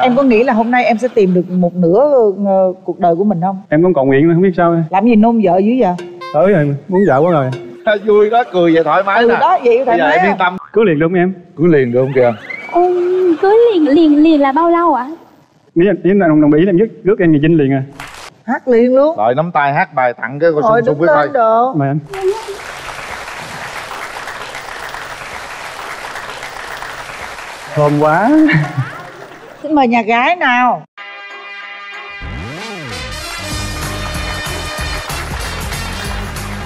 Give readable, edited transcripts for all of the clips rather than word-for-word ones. Em có nghĩ là hôm nay em sẽ tìm được một nửa cuộc đời của mình không? Em cũng cầu nguyện không biết sao. Làm gì nôn vợ dữ vậy? Tới rồi, muốn vợ quá rồi. Vui đó, cười vậy thoải mái nè. Đó, vậy thoải mái. Yên tâm. Cưới liền được không em? Cưới liền được không kìa? Cưới liền là bao lâu ạ? Nếu là đồng ý em rước em thì Vinh liền à. Hát liền luôn. Rồi nắm tay hát bài tặng cái cô Sung Sung với coi. Mời anh. Thơm quá. Xin mời nhà gái nào.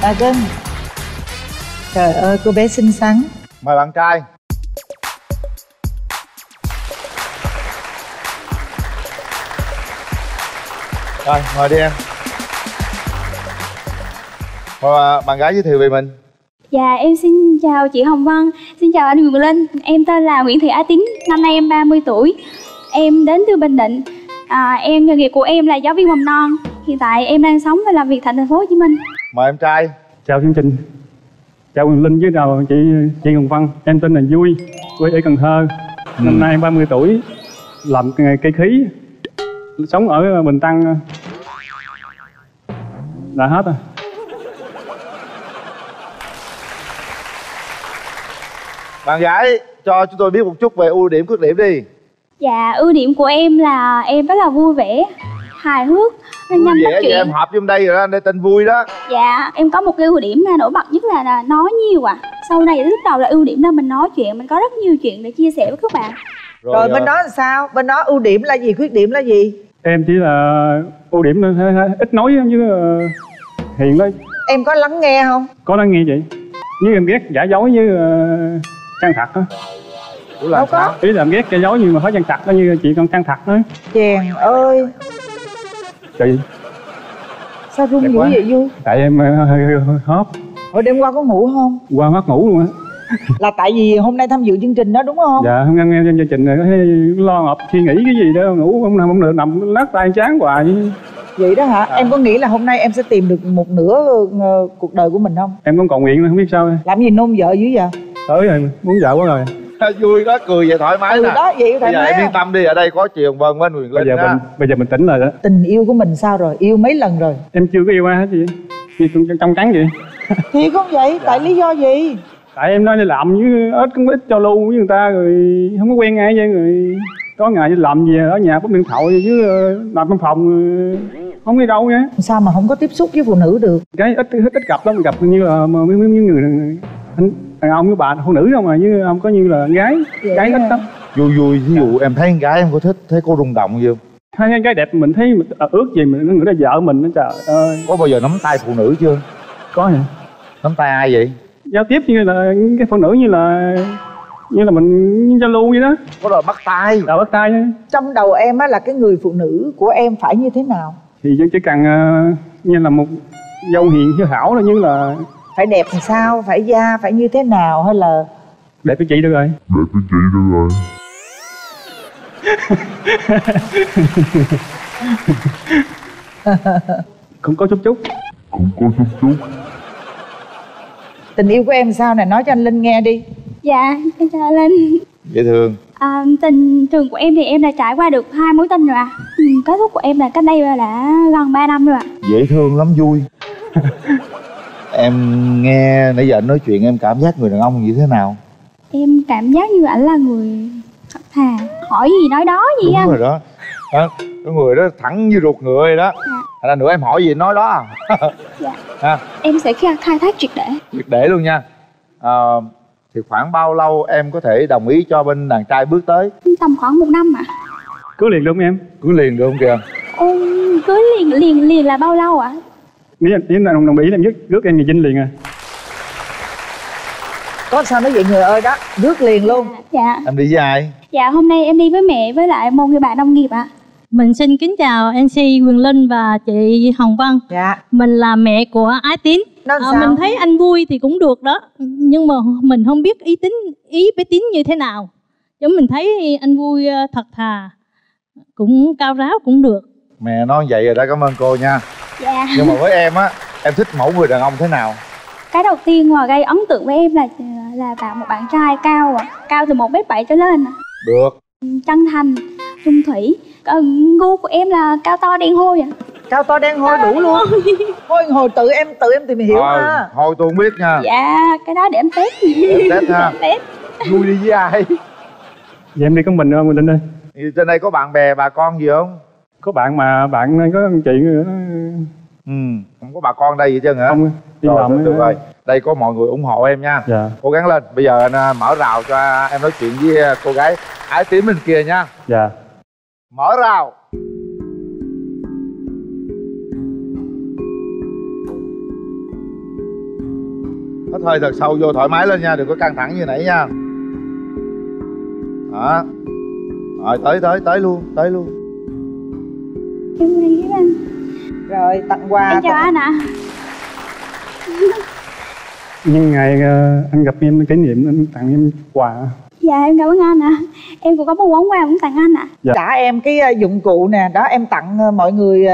Bà Trinh. Trời ơi, cô bé xinh xắn. Mời bạn trai. Rồi, mời đi em. Mời bạn gái giới thiệu về mình. Dạ, em xin chào chị Hồng Vân. Xin chào anh Quyền Linh. Em tên là Nguyễn Thị Á Tín. Năm nay em 30 tuổi. Em đến từ Bình Định. Em, nghề nghiệp của em là giáo viên mầm non. Hiện tại em đang sống và làm việc tại thành phố Hồ Chí Minh. Mời em trai. Chào chương trình. Chào Quyền Linh với đầu chị Hồng Vân. Em tên là Vui, quê ở Cần Thơ. Năm nay em 30 tuổi, làm nghề cây khí, sống ở Bình Tân. Đã hết rồi. Bạn gái, cho chúng tôi biết một chút về ưu điểm, khuyết điểm đi. Dạ, ưu điểm của em là em rất là vui vẻ, hài hước, nên nhanh bắt chuyện. Em hợp trong đây rồi đó, đây tên Vui đó. Dạ, em có một cái ưu điểm nổi bật nhất là nói nhiều ạ. Sau này lúc đầu là ưu điểm là mình nói chuyện, mình có rất nhiều chuyện để chia sẻ với các bạn. Rồi bên đó là sao? Bên đó ưu điểm là gì, khuyết điểm là gì? Em chỉ là ưu điểm ít nói với Hiền đó. Em có lắng nghe không? Có lắng nghe chị. Như em ghét giả dối với căng thật á. Ủa là sao? Ý là em ghét giả dối nhưng mà hết căng thật đó, như chị con căng thật đó. Chàng ơi. Chị sao run dữ vậy Vui? Tại em hơi hóp. Hồi đêm qua có ngủ không? Qua mất ngủ luôn á. Là tại vì hôm nay tham dự chương trình đó đúng không? Dạ, hôm nay em chương trình này có lo ngọc suy nghĩ cái gì đó, ngủ không được, nằm lát tay chán hoài. Vậy đó hả? Em có nghĩ là hôm nay em sẽ tìm được một nửa cuộc đời của mình không? Em cũng cầu nguyện không biết sao. Làm gì nôn vợ dữ vậy? Tới rồi, muốn vợ quá rồi. Vui đó, cười vậy thoải mái nè. Đó, vậy thoải mái. Yên tâm đi, ở đây có chị Hồng Vân với anh Quyền Linh đó. Bây giờ mình tỉnh rồi đó. Tình yêu của mình sao rồi? Yêu mấy lần rồi? Em chưa có yêu ai hết chị. Trong trắng vậy. Thiệt không vậy? Tại lý do gì? Tại em nói đi làm với ít cũng ít cho lưu với người ta rồi không có quen ai với người. Có ngày đi làm về ở nhà bấm điện thoại chứ làm trong phòng không đi đâu nhá. Sao mà không có tiếp xúc với phụ nữ được? Cái ít gặp lắm, gặp như là mấy người đàn ông với bà phụ nữ không mà, chứ không có như là gái. Gái ít lắm. Vui ví dụ em thấy con gái em có thích, thấy cô rung động gì không? Thấy con gái đẹp mình thấy ước gì mình người ta vợ mình nó trời ơi. Có bao giờ nắm tay phụ nữ chưa? Có hả? Nắm tay ai vậy? Giao tiếp như là cái phụ nữ như là mình giao lưu vậy đó. Có đòi bắt tay. Đòi bắt tay. Trong đầu em á là cái người phụ nữ của em phải như thế nào? Thì chỉ cần như là một dâu hiền hiếu hảo thôi, như là phải đẹp làm sao, phải da phải như thế nào, hay là đẹp với chị được rồi. Đẹp với chị được rồi. Cũng có chút chút. Cũng có chút chút. Tình yêu của em sao này, nói cho anh Linh nghe đi. Dạ, em chào Linh. Dễ thương. Tình trường của em thì em đã trải qua được 2 mối tình rồi ạ. Kết thúc của em là cách đây đã gần 3 năm rồi ạ. Dễ thương lắm Vui. Em nghe nãy giờ anh nói chuyện em cảm giác người đàn ông như thế nào? Em cảm giác như ảnh là người thật thà, hỏi gì nói đó gì anh. Đúng rồi đó. Cái người đó thẳng như ruột ngựa rồi đó. Dạ. Là nữa em hỏi gì nói đó à? Dạ. Em sẽ khai thác triệt để. Triệt để luôn nha. Thì khoảng bao lâu em có thể đồng ý cho bên đàn trai bước tới? Tầm khoảng 1 năm ạ. Cưới liền được không em? Cưới liền được không kìa? Cưới liền là bao lâu ạ? Nếu là đồng ý em rước em thì Vinh liền à. Có sao nói vậy người ơi đó, rước liền luôn. Dạ. Em đi với ai? Dạ hôm nay em đi với mẹ với lại một người bạn đồng nghiệp ạ. Mình xin kính chào MC Quyền Linh và chị Hồng Vân. Dạ. Mình là mẹ của Ái Tín. Mình thấy anh Vui thì cũng được đó, nhưng mà mình không biết ý bé Tín như thế nào. Chúng mình thấy anh Vui thật thà, cũng cao ráo cũng được. Mẹ nói vậy rồi đã, cảm ơn cô nha. Dạ. Nhưng mà với em á, em thích mẫu người đàn ông thế nào? Cái đầu tiên mà gây ấn tượng với em là một bạn trai cao từ 1m7 trở lên. Được. Chân thành, chung thủy. Gu của em là cao to đen hôi ạ. Cao to đen hôi đủ luôn. Thôi hồi tự em tìm hiểu ha. Hồi tôi không biết nha. Dạ cái đó để em test. Em test ha. Test. Vui đi với ai? Vậy em đi có mình không Linh ơi? Trên đây có bạn bè bà con gì không? Có bạn mà bạn có chị nữa. Ừ, không có bà con đây gì chứ hả? Không. Trời ơi, đây có mọi người ủng hộ em nha. Dạ. Cố gắng lên. Bây giờ anh mở rào cho em nói chuyện với cô gái ái tím bên kia nha. Dạ. Mở rào. Hít hơi thật sâu vô, thoải mái lên nha, đừng có căng thẳng như nãy nha. Đó. Rồi tới luôn. Em đi với anh. Rồi tặng quà. Em chào anh ạ. Nhưng ngày anh gặp em kỷ niệm anh tặng em quà. Dạ em cảm ơn anh ạ. Em cũng có một món quà cũng tặng anh ạ. Dạ. Trả em cái dụng cụ nè, đó em tặng mọi người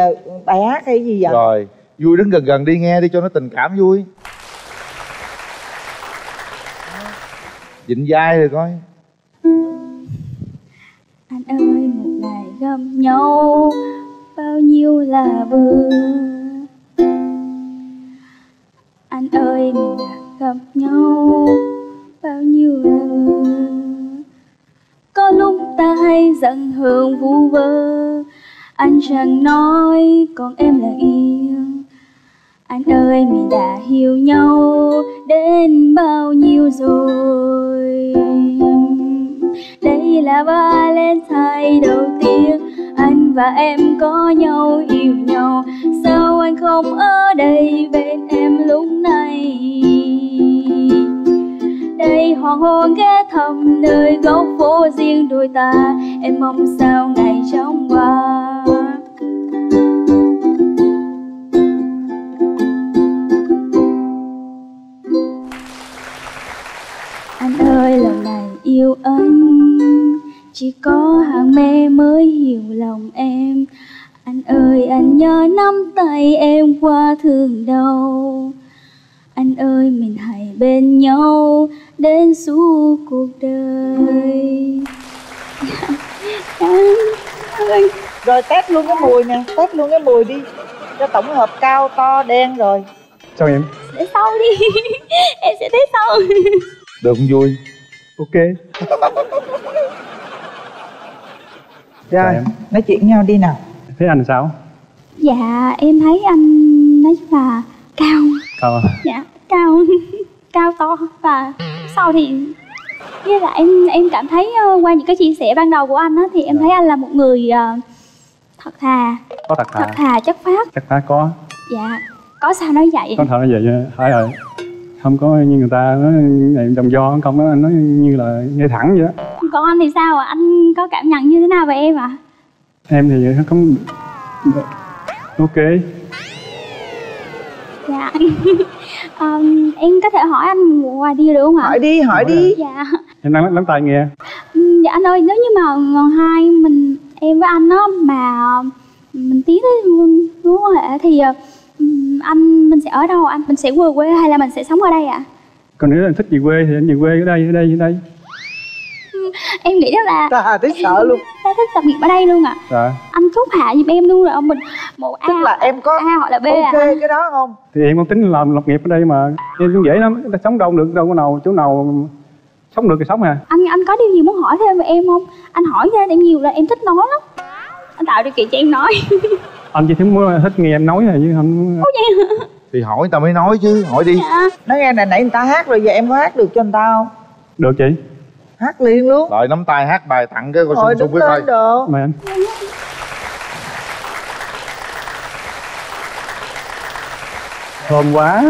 bài hát hay gì vậy? Rồi, vui đứng gần gần đi nghe đi cho nó tình cảm vui. Dịnh dai rồi coi. Anh ơi một ngày gặp nhau bao nhiêu là bừa. Anh ơi mình đã gặp nhau bao nhiêu là bừa. Có lúc ta hay giận hờn vu vơ. Anh chẳng nói còn em là yêu. Anh ơi mình đã hiểu nhau đến bao nhiêu rồi. Đây là Valentine đầu tiên anh và em có nhau yêu nhau. Sao anh không ở đây bên em lúc này? Đây hoàng hôn ghé thăm nơi góc phố riêng đôi ta. Em mong sao ngày trong qua. Anh ơi lần này yêu anh chỉ có hàng mê mới hiểu lòng em. Anh ơi anh nhớ nắm tay em qua thương đau. Anh ơi mình hãy bên nhau đến suốt cuộc đời. Rồi test luôn cái mùi nè, test luôn cái mùi đi cho tổng hợp cao to đen rồi. Sao em? Để sau đi. Em sẽ test sau. Được không vui? Ok. Rồi, nói chuyện nhau đi nào. Thế anh sao? Dạ, em thấy anh nói là cao. Cao à? Dạ, cao. Cao to. Và sau thì với lại em cảm thấy qua những cái chia sẻ ban đầu của anh á, thì em thấy anh là một người thật thà. Có thật thà. Thật thà, chất phác. Chất phác có. Dạ, có sao nói vậy? Có thật nói vậy, phải rồi. Không có như người ta nói đồng do, không có nói như là ngay thẳng vậy đó. Còn anh thì sao ạ? Anh có cảm nhận như thế nào về em ạ? Em thì không... Ok. Dạ. Em có thể hỏi anh một vài điều được không ạ? Hỏi đi, hỏi đi. Dạ. Em đang lắng tai nghe. Dạ anh ơi, nếu như mà hai mình, em với anh đó mà mình tiến tới mối quan hệ thì mình sẽ ở đâu anh? Mình sẽ về quê hay là mình sẽ sống ở đây ạ? Còn nếu anh thích về quê thì anh về quê ở đây. Em nghĩ đó là ta thích sợ luôn. Ta thích tập nghiệp ở đây luôn ạ. Dạ. Anh chốt hạ giùm em luôn rồi ông mình. Một A. Tức là em có A hoặc là B ok à? Cái đó không? Thì em không tính làm lập nghiệp ở đây mà. Em cũng dễ lắm, ta sống đâu được đâu có nào chỗ nào sống được thì sống à. Anh có điều gì muốn hỏi thêm về em không? Anh hỏi ra em nhiều là em thích nói lắm. Anh tạo điều kiện cho em nói. Anh chỉ thích nghe em nói rồi chứ không. Ủa vậy hả? Thì hỏi tao mới nói chứ, hỏi đi. Dạ. Nói nghe nè, nãy người ta hát rồi, giờ em có hát được cho người ta không? Được chị. Hát liền luôn. Rồi nắm tay hát bài tặng cái coi sung biết coi. Mời anh. Thơm quá.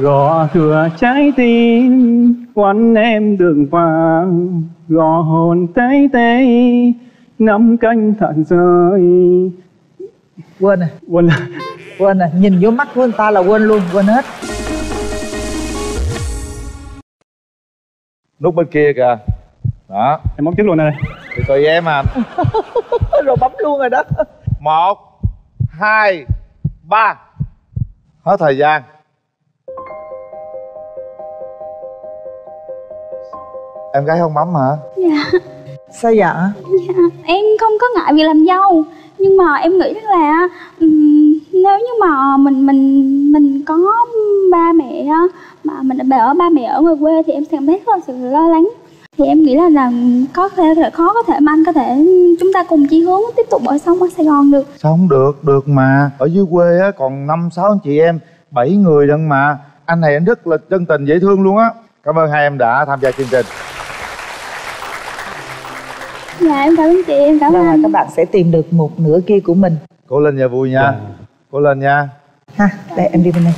Gõ cửa trái tim quán em đường vàng. Gõ hồn tay tê nắm canh thận rơi. Quên rồi. Nhìn vô mắt của người ta là quên luôn, quên hết. Nút bên kia kìa. Đó. Em bấm trước luôn đây. Thì tùy em à. Rồi bấm luôn rồi đó. 1, 2, 3. Hết thời gian. Em gái không bấm hả? Dạ. Sao vậy? Dạ, em không có ngại việc làm dâu, nhưng mà em nghĩ là nếu như mà mình có ba mẹ mà mình ở ba mẹ ở ngoài quê thì em sẽ thấy có sự lo lắng. Thì em nghĩ là có thể khó có thể mà anh có thể chúng ta cùng chí hướng tiếp tục ở sống ở Sài Gòn được. Sao không được? Được mà. Ở dưới quê á còn 5-6 chị em, 7 người đằng mà. Anh này anh rất là chân tình dễ thương luôn á. Cảm ơn hai em đã tham gia chương trình. Dạ em cảm ơn chị, em cảm ơn anh. Các bạn sẽ tìm được một nửa kia của mình. Cố lên nhà vui nha. Cố lên nha. Ha, đây em đi bên đây.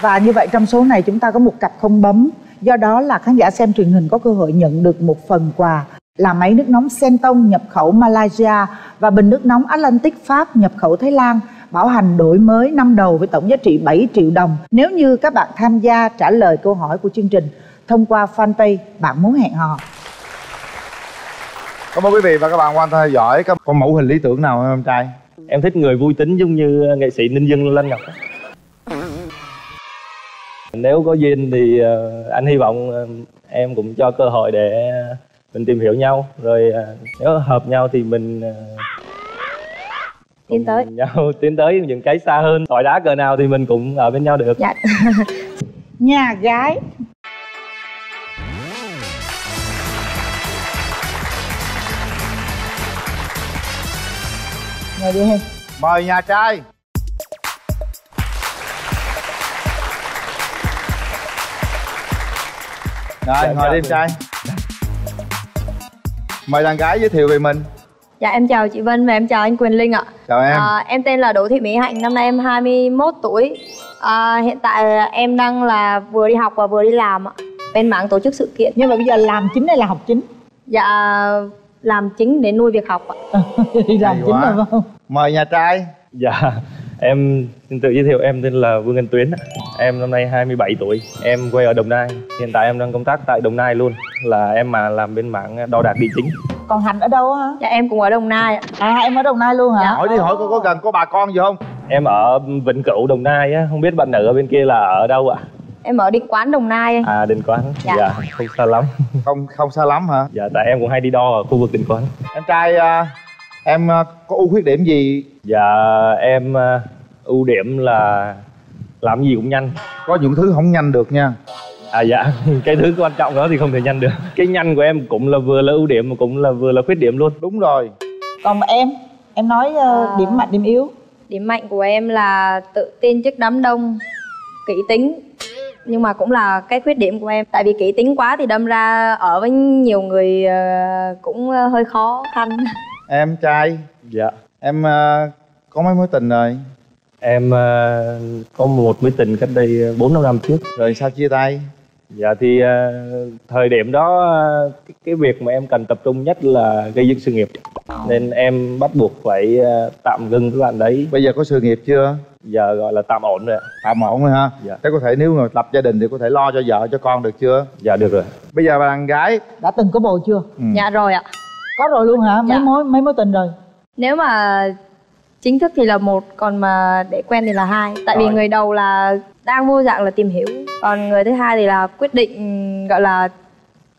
Và như vậy trong số này chúng ta có một cặp không bấm. Do đó là khán giả xem truyền hình có cơ hội nhận được một phần quà là máy nước nóng Sentong nhập khẩu Malaysia và bình nước nóng Atlantic Pháp nhập khẩu Thái Lan, bảo hành đổi mới 5 đầu với tổng giá trị 7 triệu đồng. Nếu như các bạn tham gia trả lời câu hỏi của chương trình thông qua fanpage Bạn Muốn Hẹn Hò. Cảm ơn quý vị và các bạn quan theo dõi. Có mẫu hình lý tưởng nào không em trai? Em thích người vui tính giống như nghệ sĩ Ninh Dương Lan Ngọc. Nếu có duyên thì anh hy vọng em cũng cho cơ hội để mình tìm hiểu nhau. Rồi nếu hợp nhau thì mình tiến tới những cái xa hơn. Tỏi đá cờ nào thì mình cũng ở bên nhau được. Dạ. Nhà gái. Mời đi em. Mời nhà trai. Rồi, ngồi đi em trai. Mời đàn gái giới thiệu về mình. Dạ em chào chị Vân và em chào anh Quyền Linh ạ. Chào em. Em tên là Đỗ Thị Mỹ Hạnh, năm nay em 21 tuổi. Hiện tại em đang là vừa đi học và vừa đi làm ạ, bên mảng tổ chức sự kiện. Nhưng mà bây giờ làm chính hay là học chính? Dạ làm chính để nuôi việc học ạ. Đi làm hay chính quá. Là không? Mời nhà trai. Dạ em xin tự giới thiệu, em tên là Vương Anh Tuyến. Em năm nay 27 tuổi, em quê ở Đồng Nai. Hiện tại em đang công tác tại Đồng Nai luôn, là em mà làm bên mảng đo đạc địa chính. Còn Hạnh ở đâu hả? Dạ em cũng ở Đồng Nai. À em ở Đồng Nai luôn hả? Dạ, hỏi đi, hỏi có gần có bà con gì không? Em ở Vĩnh Cửu, Đồng Nai á, không biết bạn nữ ở bên kia là ở đâu ạ? Em ở Định Quán, Đồng Nai. À Định Quán. Dạ, dạ không xa lắm. Không xa lắm hả? Dạ tại em cũng hay đi đo ở khu vực Định Quán. Em trai em có ưu khuyết điểm gì? Dạ em ưu điểm là làm gì cũng nhanh. Có những thứ không nhanh được nha. À dạ, cái thứ quan trọng đó thì không thể nhanh được. Cái nhanh của em cũng là vừa là ưu điểm mà cũng là vừa là khuyết điểm luôn. Đúng rồi. Còn em nói điểm mạnh điểm yếu. Điểm mạnh của em là tự tin trước đám đông, kỹ tính. Nhưng mà cũng là cái khuyết điểm của em. Tại vì kỹ tính quá thì đâm ra ở với nhiều người cũng hơi khó khăn. Em trai. Dạ. Em có mấy mối tình rồi? Em có một mối tình cách đây 4-5 năm trước. Rồi sao chia tay? Dạ thì thời điểm đó cái việc mà em cần tập trung nhất là gây dựng sự nghiệp. Nên em bắt buộc phải tạm ngưng cái bạn đấy. Bây giờ có sự nghiệp chưa? Giờ gọi là tạm ổn rồi ạ. Tạm ổn rồi ha? Dạ. Thế có thể nếu mà lập gia đình thì có thể lo cho vợ, cho con được chưa? Dạ được rồi. Bây giờ bạn gái đã từng có bồ chưa? Ừ. Dạ rồi ạ. Có rồi luôn hả? Mấy mối tình rồi? Nếu mà chính thức thì là một, còn mà để quen thì là hai. Tại vì người đầu là đang vô dạng là tìm hiểu, còn người thứ hai thì là quyết định gọi là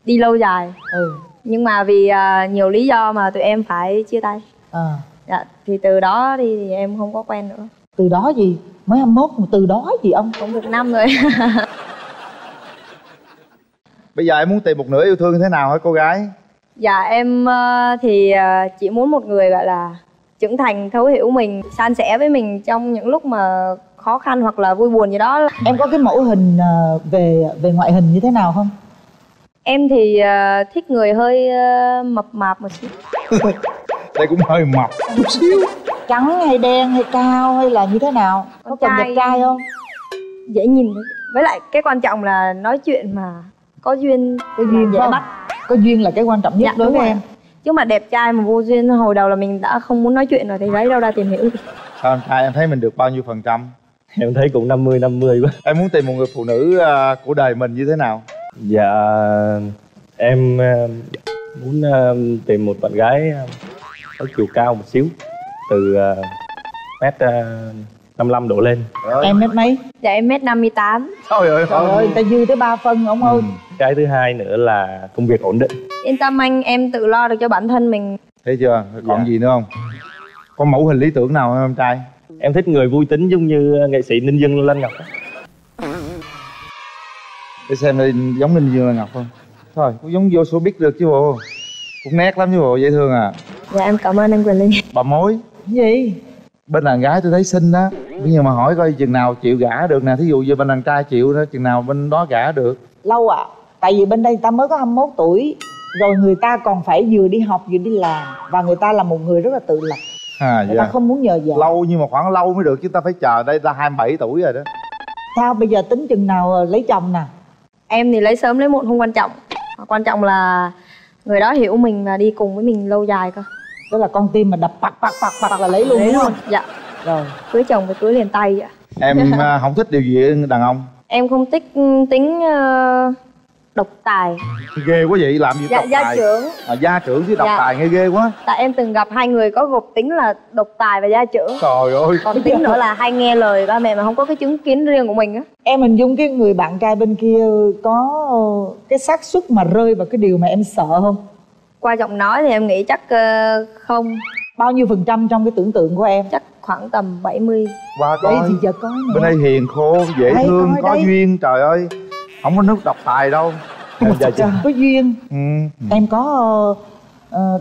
đi lâu dài. Ừ. Nhưng mà vì nhiều lý do mà tụi em phải chia tay. À. Dạ, thì từ đó đi thì em không có quen nữa. Từ đó gì? Mới 21 mà từ đó gì ông? Cũng được 5 rồi. Bây giờ em muốn tìm một nửa yêu thương như thế nào hả cô gái? Dạ em thì chỉ muốn một người gọi là trưởng thành, thấu hiểu mình, san sẻ với mình trong những lúc mà khó khăn hoặc là vui buồn gì đó. Em có cái mẫu hình về ngoại hình như thế nào không? Em thì thích người hơi mập mạp một xíu. Đây cũng hơi mập một xíu. Trắng hay đen hay cao hay là như thế nào? Có cần đẹp trai không? Dễ nhìn. Với lại cái quan trọng là nói chuyện mà có duyên. Có duyên dễ bắt. Có duyên là cái quan trọng nhất đối với em. Chứ mà đẹp trai mà vô duyên hồi đầu là mình đã không muốn nói chuyện rồi thì lấy đâu ra tìm hiểu. Sao anh trai em thấy mình được bao nhiêu phần trăm? Em thấy cũng 50-50 quá. Em muốn tìm một người phụ nữ của đời mình như thế nào? Dạ em muốn tìm một bạn gái có chiều cao một xíu, từ mét 55 độ lên. Em mét mấy? Dạ em mét 58. Trời ơi, trời ơi, ta dư tới 3 phân ông ơi. Cái thứ hai nữa là công việc ổn định. Yên tâm anh, em tự lo được cho bản thân mình. Thấy chưa? Còn gì nữa không? Có mẫu hình lý tưởng nào không em trai? Em thích người vui tính giống như nghệ sĩ Ninh Dương Lan Ngọc. Để xem giống Ninh Dương Lan Ngọc không? Thôi, cũng giống vô số biết được chứ bộ. Cũng nét lắm chứ bộ, dễ thương à. Dạ em cảm ơn anh Quyền Linh. Bà mối. Gì? Bên đàn gái tôi thấy xinh đó, nhưng mà hỏi coi chừng nào chịu gả được nè. Thí dụ như bên đàn trai chịu đó, chừng nào bên đó gả được? Lâu ạ. Tại vì bên đây người ta mới có 21 tuổi. Rồi người ta còn phải vừa đi học vừa đi làm. Và người ta là một người rất là tự lập. Người ta không muốn nhờ vợ. Lâu nhưng mà khoảng lâu mới được chứ, ta phải chờ đây ta 27 tuổi rồi đó. Sao bây giờ tính chừng nào lấy chồng nè? Em thì lấy sớm lấy muộn không quan trọng. Quan trọng là người đó hiểu mình và đi cùng với mình lâu dài cơ. Tức là con tim mà đập bạc bạc bạc bạc là lấy luôn đúng không? Dạ. Rồi cưới chồng phải cưới liền tay vậy. Em không thích điều gì đàn ông? Em không thích tính độc tài. Ghê quá vậy, làm gì độc tài? Gia trưởng. Gia trưởng chứ độc tài nghe ghê quá. Tại em từng gặp hai người có gộp tính là độc tài và gia trưởng. Trời ơi. Còn tính nữa là hay nghe lời ba mẹ mà không có cái chứng kiến riêng của mình á. Em hình dung cái người bạn trai bên kia có cái xác suất mà rơi vào cái điều mà em sợ không? Qua giọng nói thì em nghĩ chắc không. Bao nhiêu phần trăm trong cái tưởng tượng của em? Chắc khoảng tầm 70. Qua coi đây thì giờ có nữa. Bên đây hiền khô, dễ đây, thương, có đây. Duyên, trời ơi. Không có nước độc tài đâu. Có duyên. Em có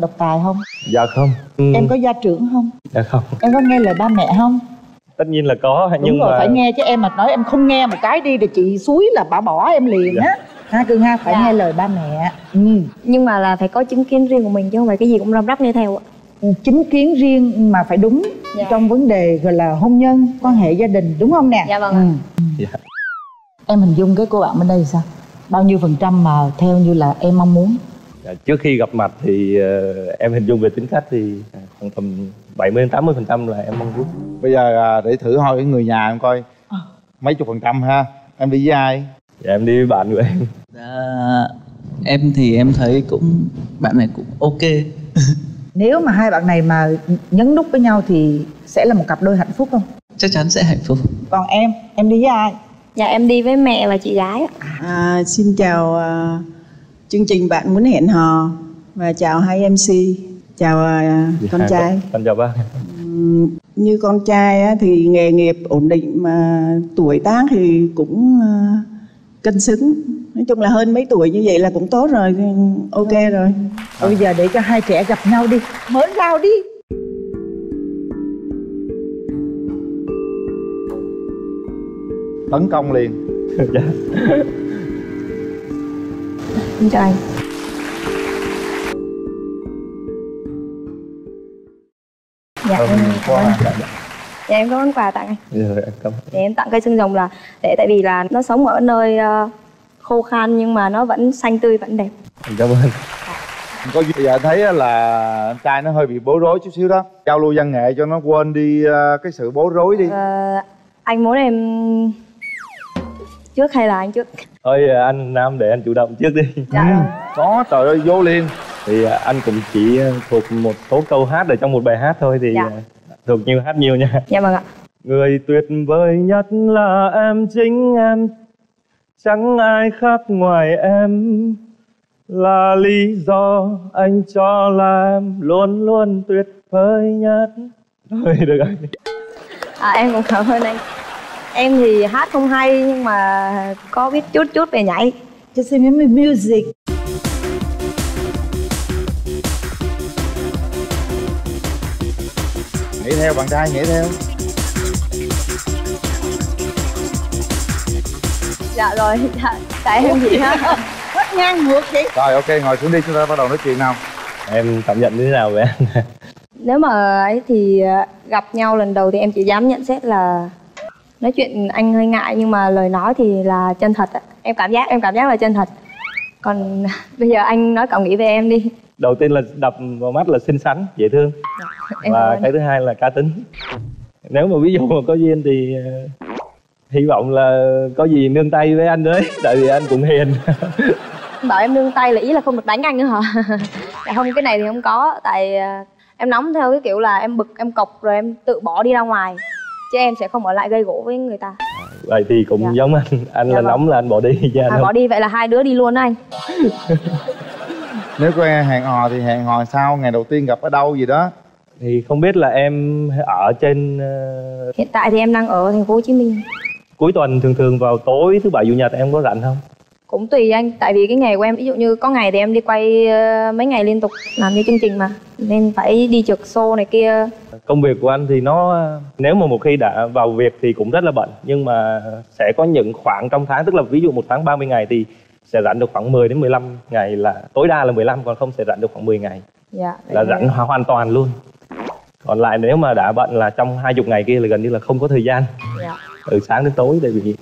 độc tài không? Dạ không. Em có gia trưởng không? Dạ không. Em có nghe lời ba mẹ không? Tất nhiên là có. Nhưng đúng rồi, mà phải nghe chứ em mà nói em không nghe một cái đi để chị suối là bà bỏ em liền á. Ha cưng ha, phải nghe lời ba mẹ. Nhưng mà là phải có chính kiến riêng của mình chứ không phải cái gì cũng răm rắp nghe theo ạ. Chính kiến riêng mà phải đúng trong vấn đề gọi là hôn nhân, quan hệ gia đình đúng không nè? Dạ vâng ạ. Em hình dung cái cô bạn bên đây sao? Bao nhiêu phần trăm mà theo như là em mong muốn? Trước khi gặp mặt thì em hình dung về tính cách thì khoảng tầm 70-80% là em mong muốn. Bây giờ để thử hỏi người nhà em coi mấy chục phần trăm ha. Em đi với ai? Dạ em đi với bạn của em. Em thì em thấy cũng bạn này cũng ok. Nếu mà hai bạn này mà nhấn nút với nhau thì sẽ là một cặp đôi hạnh phúc không? Chắc chắn sẽ hạnh phúc. Còn em đi với ai? Dạ em đi với mẹ và chị gái. Xin chào chương trình Bạn Muốn Hẹn Hò. Và chào hai MC. Chào con trai. Con chào bác. Như con trai thì nghề nghiệp ổn định mà tuổi tác thì cũng cân xứng. Nói chung là hơn mấy tuổi như vậy là cũng tốt rồi. Ok rồi. Bây giờ để cho hai trẻ gặp nhau đi. Mớn lao đi. Tấn công liền. Xin chào anh. Dạ em cảm ơn. Dạ em có món quà tặng anh. Dạ em cảm ơn. Dạ em tặng cây xương rồng là để tại vì là nó sống ở nơi khô khan nhưng mà nó vẫn xanh tươi vẫn đẹp. Cảm ơn. Có gì giờ thấy là anh trai nó hơi bị bối rối chút xíu đó. Giao lưu văn nghệ cho nó quên đi cái sự bối rối đi. Anh muốn em trước hay là anh trước? Ơi anh Nam để anh chủ động trước đi. Dạ. Có trời ơi vô liền. Thì anh cũng chỉ thuộc một số câu hát ở trong một bài hát thôi thì thuộc nhiều hát nhiều nha. Dạ vâng ạ. Người tuyệt vời nhất là em chính em, chẳng ai khác ngoài em, là lý do anh cho là em luôn luôn tuyệt vời nhất. Thôi được rồi. Em cũng cảm ơn anh. Em thì hát không hay nhưng mà có biết chút chút về nhảy. Cho xin mấy music. Nhảy theo bạn trai, nhảy theo. Dạ rồi, tại em vậy ha. Hết ngang ngược vậy. Rồi ok, ngồi xuống đi, chúng ta bắt đầu nói chuyện nào. Em cảm nhận như thế nào vậy anh? Nếu mà ấy thì gặp nhau lần đầu thì em chỉ dám nhận xét là nói chuyện anh hơi ngại nhưng mà lời nói thì là chân thật. Em cảm giác là chân thật. Còn bây giờ anh nói cảm nghĩ về em đi. Đầu tiên là đập vào mắt là xinh xắn, dễ thương. Và cái thứ hai là cá tính. Nếu mà ví dụ mà có duyên thì hy vọng là có gì nương tay với anh đấy. Tại vì anh cũng hiền. Bảo em nương tay là ý là không được đánh anh nữa hả? Không, cái này thì không có. Tại em nóng theo cái kiểu là em bực, em cọc rồi em tự bỏ đi ra ngoài. chứ em sẽ không ở lại gây gỗ với người ta. Vậy thì cũng giống anh là nóng là anh bỏ đi chứ anh bỏ đi. Vậy là hai đứa đi luôn đó anh. Nếu có hẹn hò thì hẹn hò sau ngày đầu tiên gặp ở đâu gì đó. Thì không biết là em ở trên... Hiện tại thì em đang ở thành phố Hồ Chí Minh. Cuối tuần thường thường vào tối thứ bảy chủ nhật em có rảnh không? Cũng tùy anh, tại vì cái nghề của em, ví dụ như có ngày thì em đi quay mấy ngày liên tục làm như chương trình mà, nên phải đi trượt show này kia. Công việc của anh thì nó, nếu mà một khi đã vào việc thì cũng rất là bận, nhưng mà sẽ có những khoảng trong tháng, tức là ví dụ một tháng 30 ngày thì sẽ rảnh được khoảng 10 đến 15 ngày là tối đa là 15, còn không sẽ rảnh được khoảng 10 ngày. Dạ, là rảnh hoàn toàn luôn. Còn lại nếu mà đã bận là trong 20 ngày kia là gần như là không có thời gian. Dạ. Từ sáng đến tối đây vì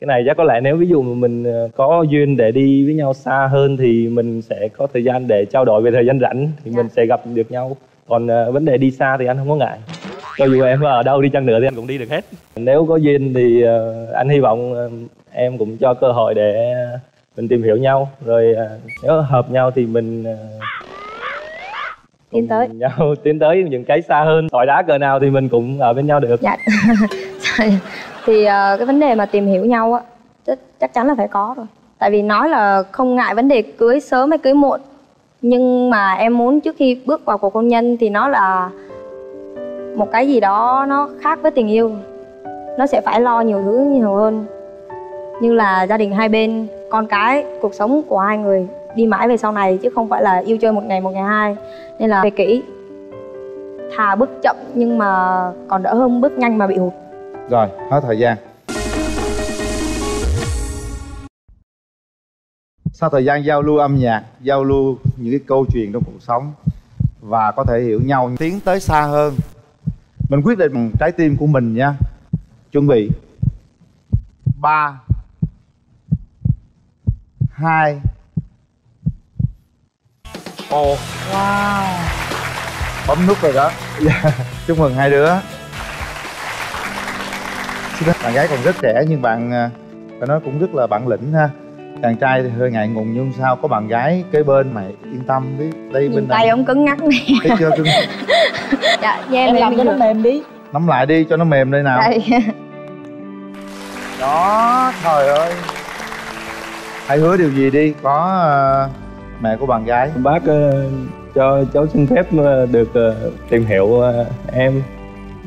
cái này chắc có lẽ nếu ví dụ mình có duyên để đi với nhau xa hơn thì mình sẽ có thời gian để trao đổi về thời gian rảnh thì mình sẽ gặp được nhau. Còn vấn đề đi xa thì anh không có ngại. Cho dù em ở đâu đi chăng nữa thì anh cũng đi được hết. Nếu có duyên thì anh hy vọng em cũng cho cơ hội để mình tìm hiểu nhau. Rồi nếu hợp nhau thì mình tiến tới nhau, tiến tới những cái xa hơn. Tỏi đá cờ nào thì mình cũng ở bên nhau được. Dạ. Thì cái vấn đề mà tìm hiểu nhau á chắc chắn là phải có rồi. Tại vì nói là không ngại vấn đề cưới sớm hay cưới muộn, nhưng mà em muốn trước khi bước vào cuộc hôn nhân thì nó là một cái gì đó nó khác với tình yêu. Nó sẽ phải lo nhiều thứ nhiều hơn, như là gia đình hai bên, con cái, cuộc sống của hai người đi mãi về sau này, chứ không phải là yêu chơi một ngày hai. Nên là về kỹ, thà bước chậm nhưng mà còn đỡ hơn bước nhanh mà bị hụt. Rồi, hết thời gian. Sau thời gian giao lưu âm nhạc, giao lưu những cái câu chuyện trong cuộc sống và có thể hiểu nhau, tiến tới xa hơn, mình quyết định bằng trái tim của mình nha. Chuẩn bị 3, 2, 1. Wow, bấm nút rồi đó. Chúc mừng hai đứa. Bạn gái còn rất trẻ nhưng bạn phải nói cũng rất là bản lĩnh ha. Chàng trai thì hơi ngại ngùng nhưng sao có bạn gái kế bên mày yên tâm đi. Đây bên tay ông cứng ngắc này. Thấy chưa, cứng. Dạ, em làm cho nó mềm đi. Nắm lại đi cho nó mềm đây nào. Đây. Đó, trời ơi. Hãy hứa điều gì đi, có mẹ của bạn gái. Bác cho cháu xin phép được tìm hiểu em.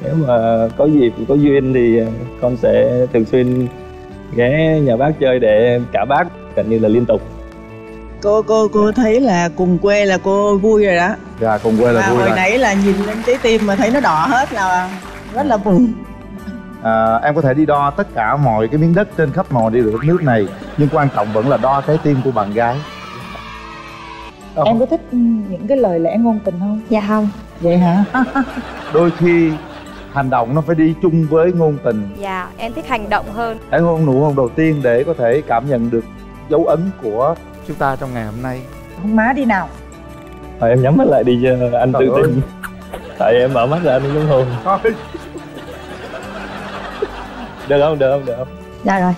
Nếu mà có dịp, có duyên thì con sẽ thường xuyên ghé nhà bác chơi để cả bác gần như là liên tục. Cô thấy là cùng quê là cô vui rồi đó. Dạ, cùng quê là vui rồi. Hồi nãy là nhìn lên trái tim mà thấy nó đỏ hết là rất là buồn. Em có thể đi đo tất cả mọi cái miếng đất trên khắp mọi địa đất nước này, nhưng quan trọng vẫn là đo trái tim của bạn gái. Em có thích những cái lời lẽ ngôn tình không? Dạ không. Vậy hả? Đôi khi hành động nó phải đi chung với ngôn tình. Dạ, em thích hành động hơn. Hãy hôn nụ hôn đầu tiên để có thể cảm nhận được dấu ấn của chúng ta trong ngày hôm nay. Hôn má đi nào. Thôi em nhắm mắt lại đi anh. Trời, tự tin. Tại em mở mắt ra anh nhúng hôn. Thôi. Được không, được không, được không? Dạ rồi.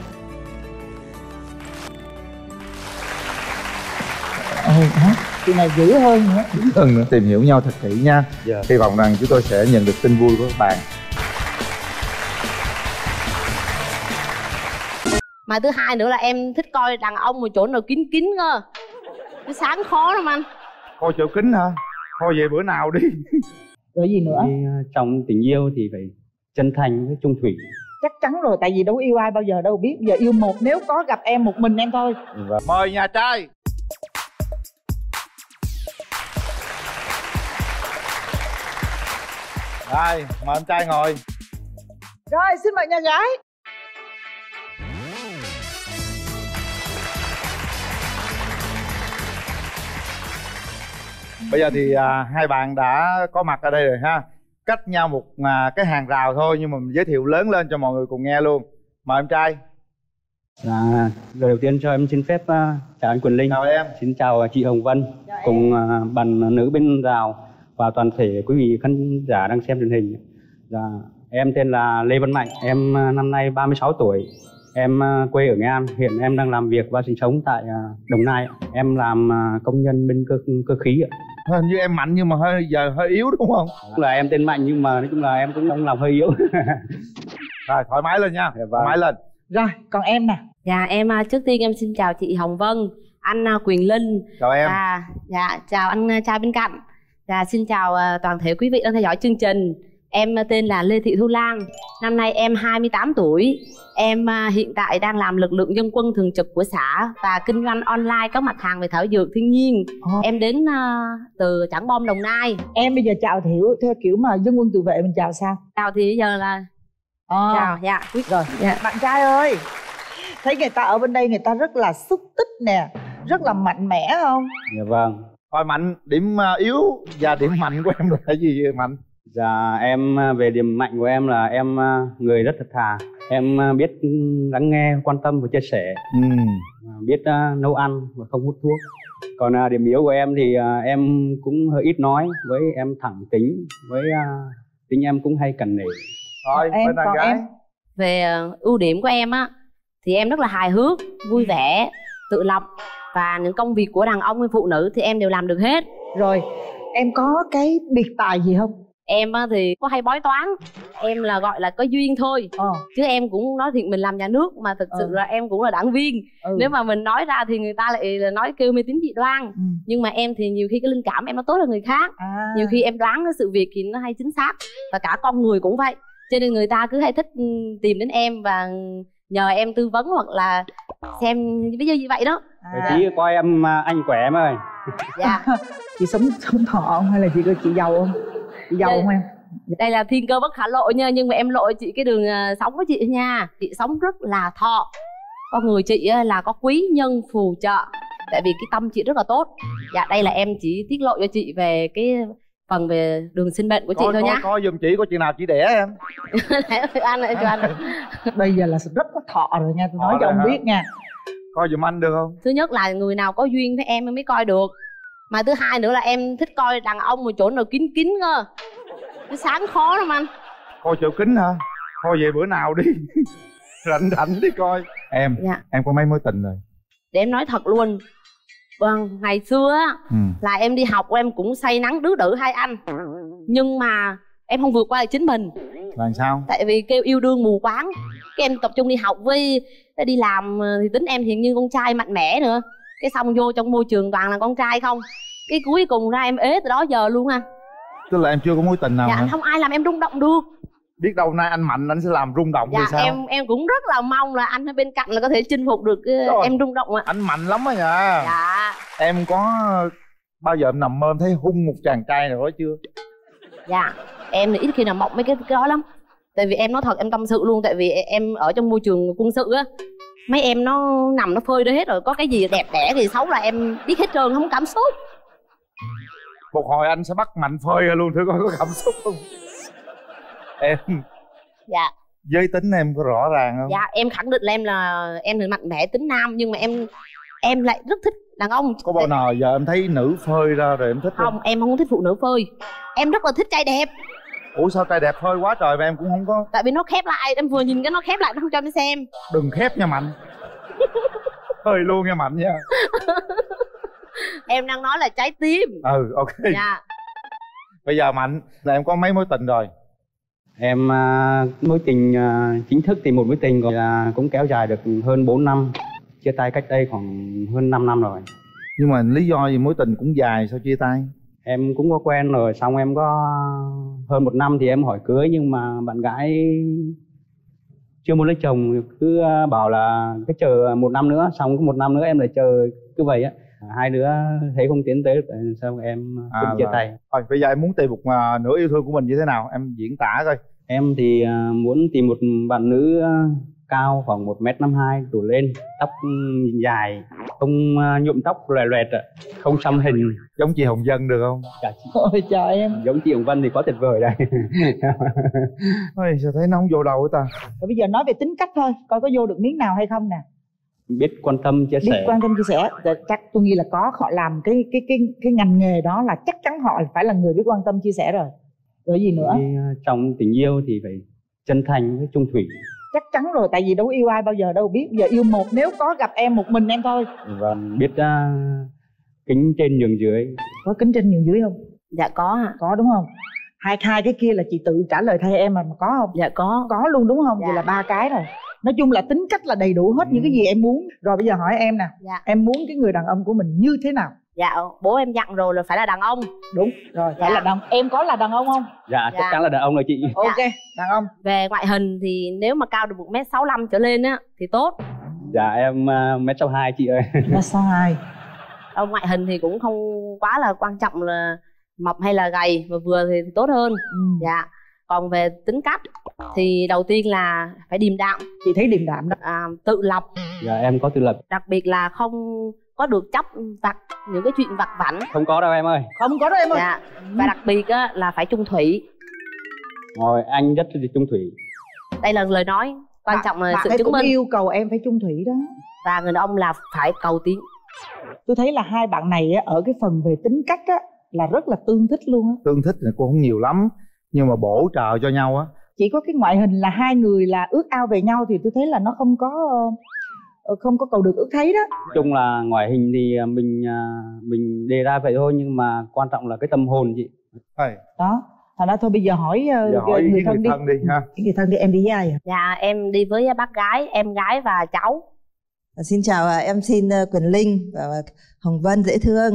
Chuyện này dữ hơn nữa. Dữ hơn nữa. Tìm hiểu nhau thật kỹ nha. Hy vọng rằng chúng tôi sẽ nhận được tin vui của các bạn. Mà thứ hai nữa là em thích coi đàn ông mà chỗ nào kín kín cơ. Cái sáng khó lắm anh. Coi chỗ kín hả? Thôi về bữa nào đi. Rồi gì nữa? Trong tình yêu thì phải chân thành với chung thủy. Chắc chắn rồi, tại vì đâu yêu ai bao giờ đâu biết. Bây giờ yêu một, nếu có gặp em một mình em thôi. Mời nhà trai. Rồi, mời em trai ngồi. Rồi, xin mời nhà gái. Bây giờ thì hai bạn đã có mặt ở đây rồi ha. Cách nhau một cái hàng rào thôi, nhưng mà mình giới thiệu lớn lên cho mọi người cùng nghe luôn. Mời em trai. Lời đầu tiên cho em xin phép chào anh Quyền Linh. Chào em. Xin chào chị Hồng Vân, chào cùng bạn nữ bên rào và toàn thể quý vị khán giả đang xem truyền hình. Em tên là Lê Văn Mạnh, em năm nay 36 tuổi, Em quê ở Nghệ An, hiện em đang làm việc và sinh sống tại Đồng Nai. Em làm công nhân bên cơ khí ạ. Hình như em mạnh nhưng mà giờ hơi yếu đúng không? Đúng là em tên Mạnh nhưng mà nói chung là em cũng đang làm hơi yếu. Rồi, thoải mái lên nha, thoải mái lên. Rồi, còn em nè. Dạ, em trước tiên em xin chào chị Hồng Vân, anh Quyền Linh. Chào em. Dạ, chào anh trai bên cạnh. Dạ, xin chào toàn thể quý vị đang theo dõi chương trình. Em tên là Lê Thị Thu Lan. Năm nay em 28 tuổi. Em hiện tại đang làm lực lượng dân quân thường trực của xã và kinh doanh online các mặt hàng về thảo dược thiên nhiên. Em đến từ Trảng Bom, Đồng Nai. Em bây giờ chào Thiệu theo kiểu mà dân quân tự vệ mình chào sao? Chào thì giờ là chào, dạ, quyết rồi. Dạ. Bạn trai ơi, thấy người ta ở bên đây người ta rất là xúc tích nè, rất là mạnh mẽ không? Dạ vâng. Thôi Mạnh, điểm yếu và điểm mạnh của em là cái gì Mạnh? Dạ em về điểm mạnh của em là em người rất thật thà. Em biết lắng nghe, quan tâm và chia sẻ. Biết nấu ăn và không hút thuốc. Còn điểm yếu của em thì em cũng hơi ít nói. Với em thẳng tính, với tính em cũng hay cằn nể. Rồi, bên đàn gái. Về ưu điểm của em á thì em rất là hài hước, vui vẻ, tự lập. Và những công việc của đàn ông hay phụ nữ thì em đều làm được hết. Rồi, em có cái biệt tài gì không? Em thì có hay bói toán. Em là gọi là có duyên thôi. Chứ em cũng nói thiệt mình làm nhà nước mà thực sự là em cũng là đảng viên. Nếu mà mình nói ra thì người ta lại là nói kêu mê tín dị đoan. Nhưng mà em thì nhiều khi cái linh cảm em nó tốt hơn người khác. Nhiều khi em đoán cái sự việc thì nó hay chính xác. Và cả con người cũng vậy. Cho nên người ta cứ hay thích tìm đến em và nhờ em tư vấn hoặc là xem ví dụ như vậy đó. Chị coi em anh khỏe em ơi. Dạ. Chị sống thọ không hay là chị giàu không? Chị giàu không em? Đây là thiên cơ bất khả lộ nha. Nhưng mà em lộ chị cái đường sống của chị nha. Chị sống rất là thọ. Con người chị là có quý nhân phù trợ. Tại vì cái tâm chị rất là tốt. Dạ đây là em chỉ tiết lộ cho chị về cái phần về đường sinh bệnh của chị thôi nhá. Coi dùm chị có chuyện nào chị đẻ em. Anh ơi cho anh. Bây giờ là rất có thọ rồi nha. Tôi nói cho ông biết nha. Coi dùm anh được không? Thứ nhất là người nào có duyên với em mới coi được. Mà thứ hai nữa là em thích coi đàn ông một chỗ nào kín kín cơ. Cái sáng khó lắm anh. Coi chỗ kín hả? Thôi về bữa nào đi. Rảnh đi coi. Em, em có mấy mối tình rồi? Để em nói thật luôn. Vâng, ngày xưa á là em đi học em cũng say nắng đứa đỡ hai anh. Nhưng mà em không vượt qua được chính mình. Là sao? Tại vì kêu yêu đương mù quáng. Cái em tập trung đi học với đi làm thì tính em hiện như con trai mạnh mẽ nữa. Cái xong vô trong môi trường toàn là con trai không. Cái cuối cùng ra em ế từ đó giờ luôn anh. Tức là em chưa có mối tình nào. Dạ hả? Không ai làm em rung động được. Biết đâu nay anh Mạnh anh sẽ làm rung động. Dạ thì sao? Em cũng rất là mong là anh ở bên cạnh là có thể chinh phục được em rung động ạ. Anh mạnh lắm á nha. Dạ. Em có bao giờ em nằm mơ em thấy hung một chàng trai nào đó chưa? Dạ. Em thì ít khi nào mộng mấy cái đó lắm. Tại vì em nói thật em tâm sự luôn. Tại vì em ở trong môi trường quân sự á. Mấy em nó nằm nó phơi đấy hết rồi. Có cái gì đẹp đẽ thì xấu là em biết hết trơn, không cảm xúc. Một hồi anh sẽ bắt Mạnh phơi luôn thử coi có cảm xúc không. Em dạ. Giới tính em có rõ ràng không? Dạ em khẳng định là em là mạnh mẽ tính nam. Nhưng mà em lại rất thích đàn ông. Có bao nào giờ em thấy nữ phơi ra rồi em thích không? Không, em không thích phụ nữ phơi. Em rất là thích trai đẹp. Ủa sao trai đẹp phơi quá trời mà em cũng không có. Tại vì nó khép lại, em vừa nhìn cái nó khép lại nó không cho em xem. Đừng khép nha Mạnh. Phơi luôn nha Mạnh nha. Em đang nói là trái tim. Ok dạ. Bây giờ Mạnh là em có mấy mối tình rồi? Em mối tình chính thức thì một mối tình cũng kéo dài được hơn 4 năm. Chia tay cách đây khoảng hơn 5 năm rồi. Nhưng mà lý do gì mối tình cũng dài sao chia tay? Em cũng có quen rồi, xong em có hơn 1 năm thì em hỏi cưới. Nhưng mà bạn gái chưa muốn lấy chồng cứ bảo là cứ chờ 1 năm nữa. Xong cứ 1 năm nữa em lại chờ cứ vậy á. Hai đứa thấy không tiến tới xong em cũng chia tay. Thôi bây giờ em muốn tìm một nửa yêu thương của mình như thế nào? Em diễn tả coi. Em thì muốn tìm một bạn nữ cao khoảng 1m52 đổ lên, tóc dài, không nhuộm tóc loè loẹt, không xăm hình. Giống chị Hồng Vân được không? Dạ chị. Ôi trời em. Giống chị Hồng Vân thì quá tuyệt vời đây. Ôi sao thấy nó không vô đầu ta. Rồi bây giờ nói về tính cách thôi, coi có vô được miếng nào hay không nè. Biết quan tâm chia sẻ. Biết quan tâm chia sẻ, chắc tôi nghĩ là có. Họ làm cái ngành nghề đó là chắc chắn họ phải là người biết quan tâm chia sẻ rồi. Rồi gì nữa? Trong tình yêu thì phải chân thành với chung thủy. Chắc chắn rồi, tại vì đâu yêu ai bao giờ đâu biết. Giờ yêu một, nếu có gặp em một mình em thôi. Vâng, biết kính trên nhường dưới. Có kính trên nhường dưới không? Dạ có ạ. Có đúng không? Hai cái kia là chị tự trả lời thay em mà có không? Dạ có. Có luôn đúng không? Dạ. Vậy là ba cái rồi. Nói chung là tính cách là đầy đủ hết những cái gì em muốn. Rồi bây giờ hỏi em nè, dạ. Em muốn cái người đàn ông của mình như thế nào? Dạ, bố em dặn rồi là phải là đàn ông. Đúng, rồi phải dạ. Là đàn ông. Em có là đàn ông không? Dạ, chắc chắn là đàn ông rồi chị. Ok, dạ. Đàn ông. Về ngoại hình thì nếu mà cao được 1m65 trở lên á thì tốt. Dạ, em 1m62 chị ơi. 1m62. Ông ngoại hình thì cũng không quá là quan trọng là mập hay là gầy, mà vừa thì tốt hơn. Dạ. Còn về tính cách thì đầu tiên là phải điềm đạm. Chị thấy điềm đạm đó. Tự lập. Dạ, em có tự lập. Đặc biệt là không có được chấp vặt những cái chuyện vặt vãnh. Không có đâu em ơi. Không có đâu em ơi. Dạ. Và đặc biệt á, là phải chung thủy. Rồi, anh rất là chung thủy. Đây là lời nói. Quan trọng là sự chứng minh. Bạn cũng yêu cầu em phải chung thủy đó. Và người đàn ông là phải cầu tiến. Tôi thấy là hai bạn này ở cái phần về tính cách á, là rất là tương thích luôn á. Tương thích thì cũng không nhiều lắm, nhưng mà bổ trợ cho nhau á. Chỉ có cái ngoại hình là hai người là ước ao về nhau thì tôi thấy là nó không có cầu được ước thấy đó. Nói chung là ngoại hình thì mình đề ra vậy thôi, nhưng mà quan trọng là cái tâm hồn chị. Đó, thành ra thôi bây giờ hỏi người thân đi ha. Người thân đi, em đi với ai vậy? Dạ em đi với bác gái, em gái và cháu. Xin chào, em xin Quyền Linh và Hồng Vân dễ thương.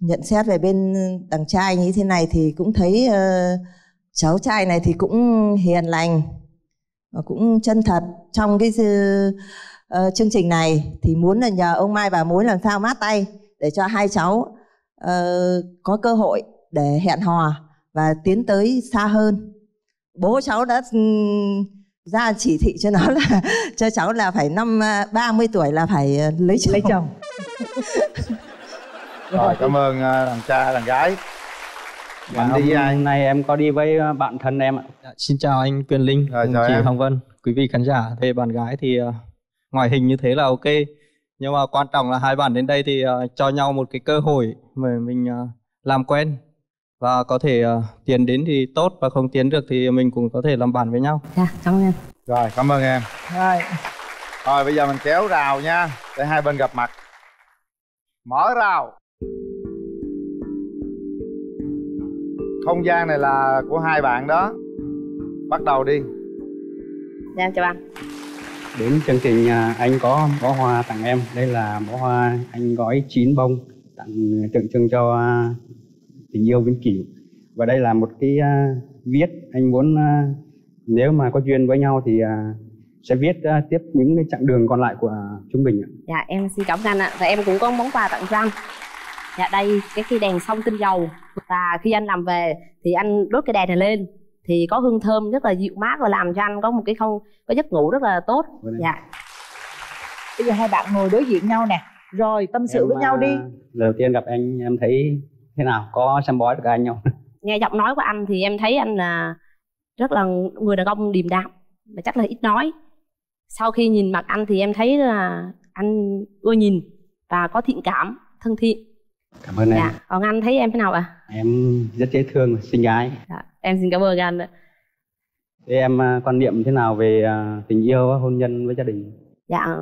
Nhận xét về bên đằng trai như thế này thì cũng thấy cháu trai này thì cũng hiền lành và cũng chân thật. Trong cái chương trình này thì muốn là nhờ ông Mai bà Mối làm sao mát tay để cho hai cháu có cơ hội để hẹn hò và tiến tới xa hơn. Bố cháu đã ra chỉ thị cho nó là cho cháu là phải 30 tuổi là phải lấy chồng. Rồi, cảm ơn đàn trai, đàn gái. Hôm nay em có đi với bạn thân em ạ. Xin chào anh Quyền Linh, chị Hồng Vân, quý vị khán giả. Về bạn gái thì ngoại hình như thế là ok. Nhưng mà quan trọng là hai bạn đến đây thì cho nhau một cái cơ hội mà mình làm quen. Và có thể tiến đến thì tốt, và không tiến được thì mình cũng có thể làm bạn với nhau. Dạ, cảm ơn em. Rồi, cảm ơn em. Rồi, bây giờ mình kéo rào nha, để hai bên gặp mặt. Mở rào. Không gian này là của hai bạn đó. Bắt đầu đi. Dạ, em chào anh. Đến chương trình anh có bó hoa tặng em. Đây là bó hoa anh gói 9 bông tặng tượng trưng cho tình yêu vĩnh cửu. Và đây là một cái viết anh muốn nếu mà có duyên với nhau thì sẽ viết tiếp những cái chặng đường còn lại của chúng mình ạ. Dạ, em xin cảm ơn ạ. Và em cũng có món quà tặng cho anh. Dạ, đây cái cây đèn song tinh dầu. Và khi anh làm về thì anh đốt cái đèn này lên thì có hương thơm rất là dịu mát và làm cho anh có một cái không có giấc ngủ rất là tốt. Dạ. Bây giờ hai bạn ngồi đối diện nhau nè, rồi tâm sự với nhau đi. Lần đầu tiên gặp anh em thấy thế nào? Có xem bói được anh không? Nghe giọng nói của anh thì em thấy anh là rất là người đàn ông điềm đạm mà chắc là ít nói. Sau khi nhìn mặt anh thì em thấy là anh ưa nhìn và có thiện cảm, thân thiện. Cảm ơn em. Còn anh thấy em thế nào ạ? Em rất dễ thương, xinh gái. Em xin cảm ơn anh. Thế em quan niệm thế nào về tình yêu, hôn nhân với gia đình? Dạ,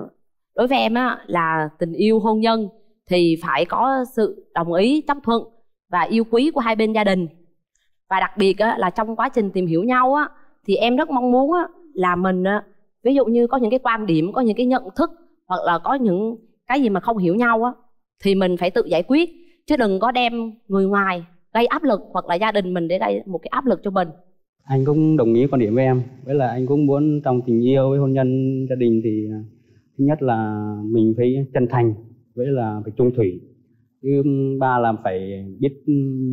đối với em á, là tình yêu hôn nhân thì phải có sự đồng ý, chấp thuận và yêu quý của hai bên gia đình. Và đặc biệt á, là trong quá trình tìm hiểu nhau á, thì em rất mong muốn á, là mình á, ví dụ như có những cái quan điểm, có những cái nhận thức hoặc là có những cái gì mà không hiểu nhau á, thì mình phải tự giải quyết, chứ đừng có đem người ngoài gây áp lực hoặc là gia đình mình để gây một cái áp lực cho mình. Anh cũng đồng ý quan điểm với em, với là anh cũng muốn trong tình yêu với hôn nhân gia đình thì thứ nhất là mình phải chân thành, với là phải chung thủy, thứ ba là phải biết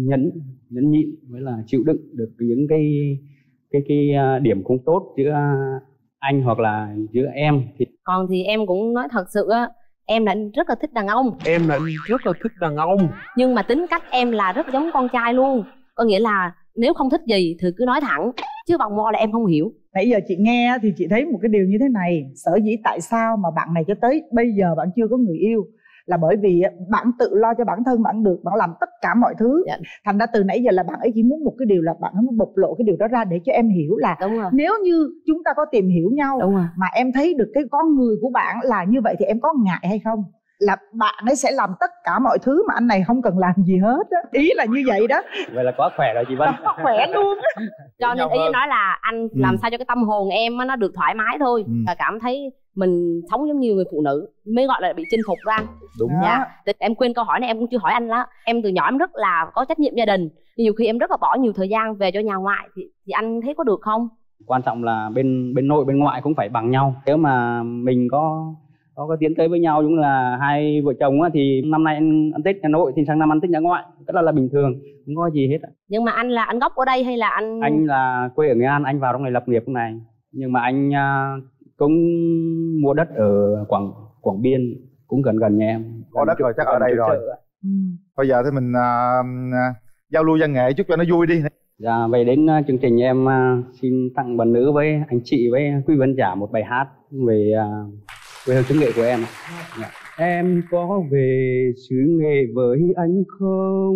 nhẫn nhịn, với là chịu đựng được những cái điểm không tốt giữa anh hoặc là giữa em. Còn thì em cũng nói thật sự á, em là rất là thích đàn ông. Em là rất là thích đàn ông. Nhưng mà tính cách em là rất giống con trai luôn. Có nghĩa là nếu không thích gì thì cứ nói thẳng, chứ vòng vo là em không hiểu. Nãy giờ chị nghe thì chị thấy một cái điều như thế này. Sở dĩ tại sao mà bạn này cho tới bây giờ bạn chưa có người yêu là bởi vì bạn tự lo cho bản thân bạn được, bạn làm tất cả mọi thứ. Thành ra từ nãy giờ là bạn ấy chỉ muốn một cái điều là bạn muốn bộc lộ cái điều đó ra để cho em hiểu là nếu như chúng ta có tìm hiểu nhau mà em thấy được cái con người của bạn là như vậy thì em có ngại hay không? Là bạn ấy sẽ làm tất cả mọi thứ mà anh này không cần làm gì hết á. Ý là như vậy đó. Vậy là quá khỏe rồi chị Vân. Quá khỏe luôn á. Cho nên ý nói là anh làm sao cho cái tâm hồn em nó được thoải mái thôi và cảm thấy mình sống giống như người phụ nữ mới gọi là bị chinh phục ra. Đúng đó. Em quên câu hỏi này, em cũng chưa hỏi anh đó. Em từ nhỏ em rất là có trách nhiệm gia đình, nhiều khi em rất là bỏ nhiều thời gian về cho nhà ngoại thì anh thấy có được không? Quan trọng là bên nội bên ngoại cũng phải bằng nhau. Nếu mà mình có tiến tới với nhau, đúng là hai vợ chồng á, thì năm nay anh ăn Tết nhà nội thì sang năm ăn Tết nhà ngoại, rất là bình thường, không có gì hết. Nhưng mà anh là anh gốc ở đây hay là anh? Anh là quê ở Nghệ An, anh vào trong này lập nghiệp trong này, nhưng mà anh cũng mua đất ở Quảng Biên, cũng gần nhà em. Có đất rồi, chắc ở đây rồi. Bây giờ thì mình giao lưu văn nghệ chút cho nó vui đi. Dạ, vậy đến chương trình em xin tặng bạn nữ với anh chị với Quý Vân Giả một bài hát về về xứ nghệ của em. Em có về xứ nghệ với anh không?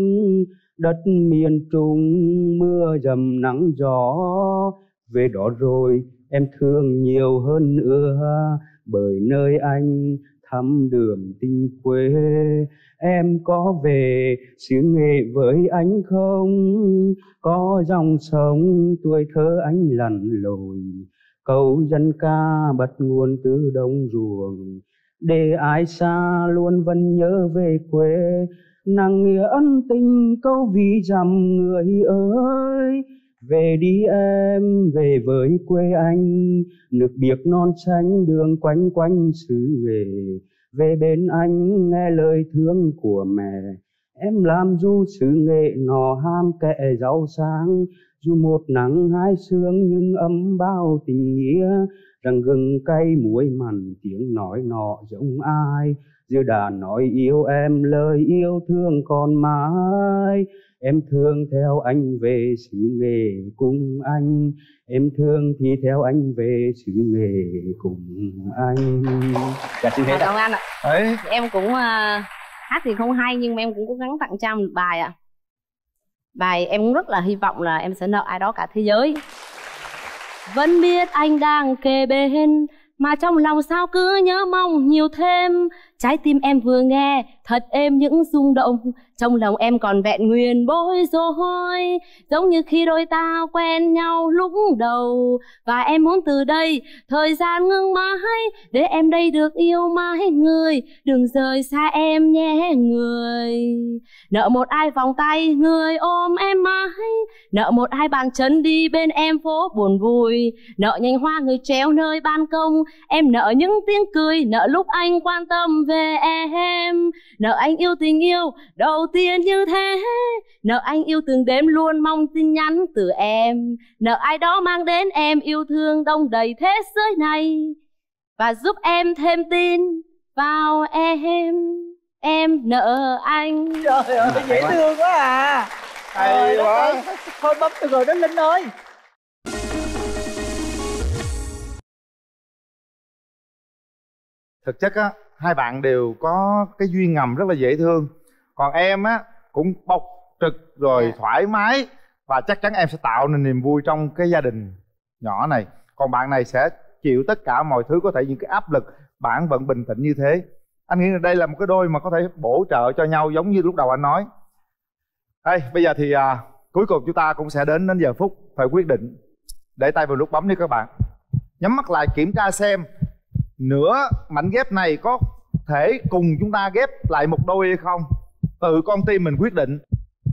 Đất miền Trung mưa dầm nắng gió, về đó rồi em thương nhiều hơn nữa, bởi nơi anh thắm đượm tình quê. Em có về xứ nghệ với anh không? Có dòng sông tuổi thơ anh lặn lội, câu dân ca bật nguồn từ đồng ruộng, để ai xa luôn vẫn nhớ về quê. Nặng nghĩa ân tình câu vì dằm người ơi, về đi em về với quê anh, nước biếc non xanh đường quanh quanh xứ nghệ, về bên anh nghe lời thương của mẹ. Em làm du xứ nghệ nò ham kệ giàu sang, dù một nắng hai sương nhưng ấm bao tình nghĩa, rằng gừng cay muối mặn tiếng nói nọ giống ai, giữa đàn nói yêu em lời yêu thương còn mãi. Em thương theo anh về xứ nghệ cùng anh, em thương thì theo anh về xứ nghệ cùng anh. Dạ xin cảm ơn anh ạ. Em cũng hát thì không hay nhưng mà em cũng cố gắng tặng cho một bài ạ. Bài em cũng rất là hy vọng là em sẽ nợ ai đó cả thế giới. Vẫn biết anh đang kề bên, mà trong lòng sao cứ nhớ mong nhiều thêm. Trái tim em vừa nghe thật êm những rung động, trong lòng em còn vẹn nguyên bối rối, giống như khi đôi ta quen nhau lúc đầu. Và em muốn từ đây thời gian ngưng mãi, để em đây được yêu mãi người, đừng rời xa em nhé người. Nợ một ai vòng tay người ôm em mãi, nợ một ai bàn chân đi bên em phố buồn vui, nợ nhành hoa người treo nơi ban công, em nợ những tiếng cười, nợ lúc anh quan tâm về em, nợ anh yêu tình yêu đầu tiên như thế, nợ anh yêu từng đêm luôn mong tin nhắn từ em, nợ ai đó mang đến em yêu thương đông đầy thế giới này, và giúp em thêm tin vào em nợ anh. Trời ơi dễ thương quá à. Hay quá. Thôi bấm từ rồi đó Linh ơi. Thực chất á, hai bạn đều có cái duyên ngầm rất là dễ thương. Còn em á, cũng bộc trực rồi thoải mái. Và chắc chắn em sẽ tạo nên niềm vui trong cái gia đình nhỏ này. Còn bạn này sẽ chịu tất cả mọi thứ, có thể những cái áp lực, bạn vẫn bình tĩnh như thế. Anh nghĩ là đây là một cái đôi mà có thể bổ trợ cho nhau giống như lúc đầu anh nói. Đây, bây giờ thì cuối cùng chúng ta cũng sẽ đến giờ phút phải quyết định. Để tay vào nút bấm đi các bạn. Nhắm mắt lại kiểm tra xem nửa mảnh ghép này có thể cùng chúng ta ghép lại một đôi hay không. Từ con tim mình quyết định.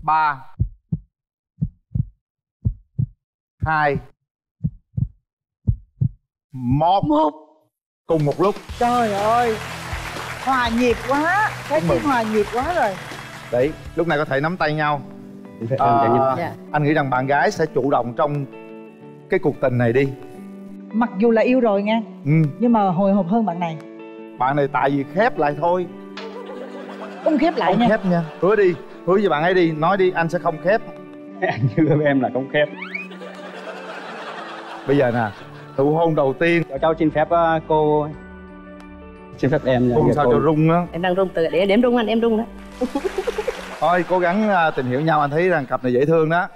3, 2, 1. Cùng một lúc. Trời ơi, hòa nhịp quá. Cái tim hòa nhịp quá rồi. Đấy, lúc này có thể nắm tay nhau. Anh nghĩ rằng bạn gái sẽ chủ động trong cái cuộc tình này đi. Mặc dù là yêu rồi nha, nhưng mà hồi hộp hơn bạn này. Bạn này tại vì khép lại thôi. Không khép lại không nha. Không khép nha. Hứa đi, hứa với bạn ấy đi, nói đi anh sẽ không khép. Anh hứa với em là không khép. Bây giờ nè, nụ hôn đầu tiên. Cháu xin phép cô Xin phép em nha. Không sao cho rung á. Em đang rung từ để em rung anh, em rung đó. Thôi cố gắng tìm hiểu nhau, anh thấy rằng cặp này dễ thương đó.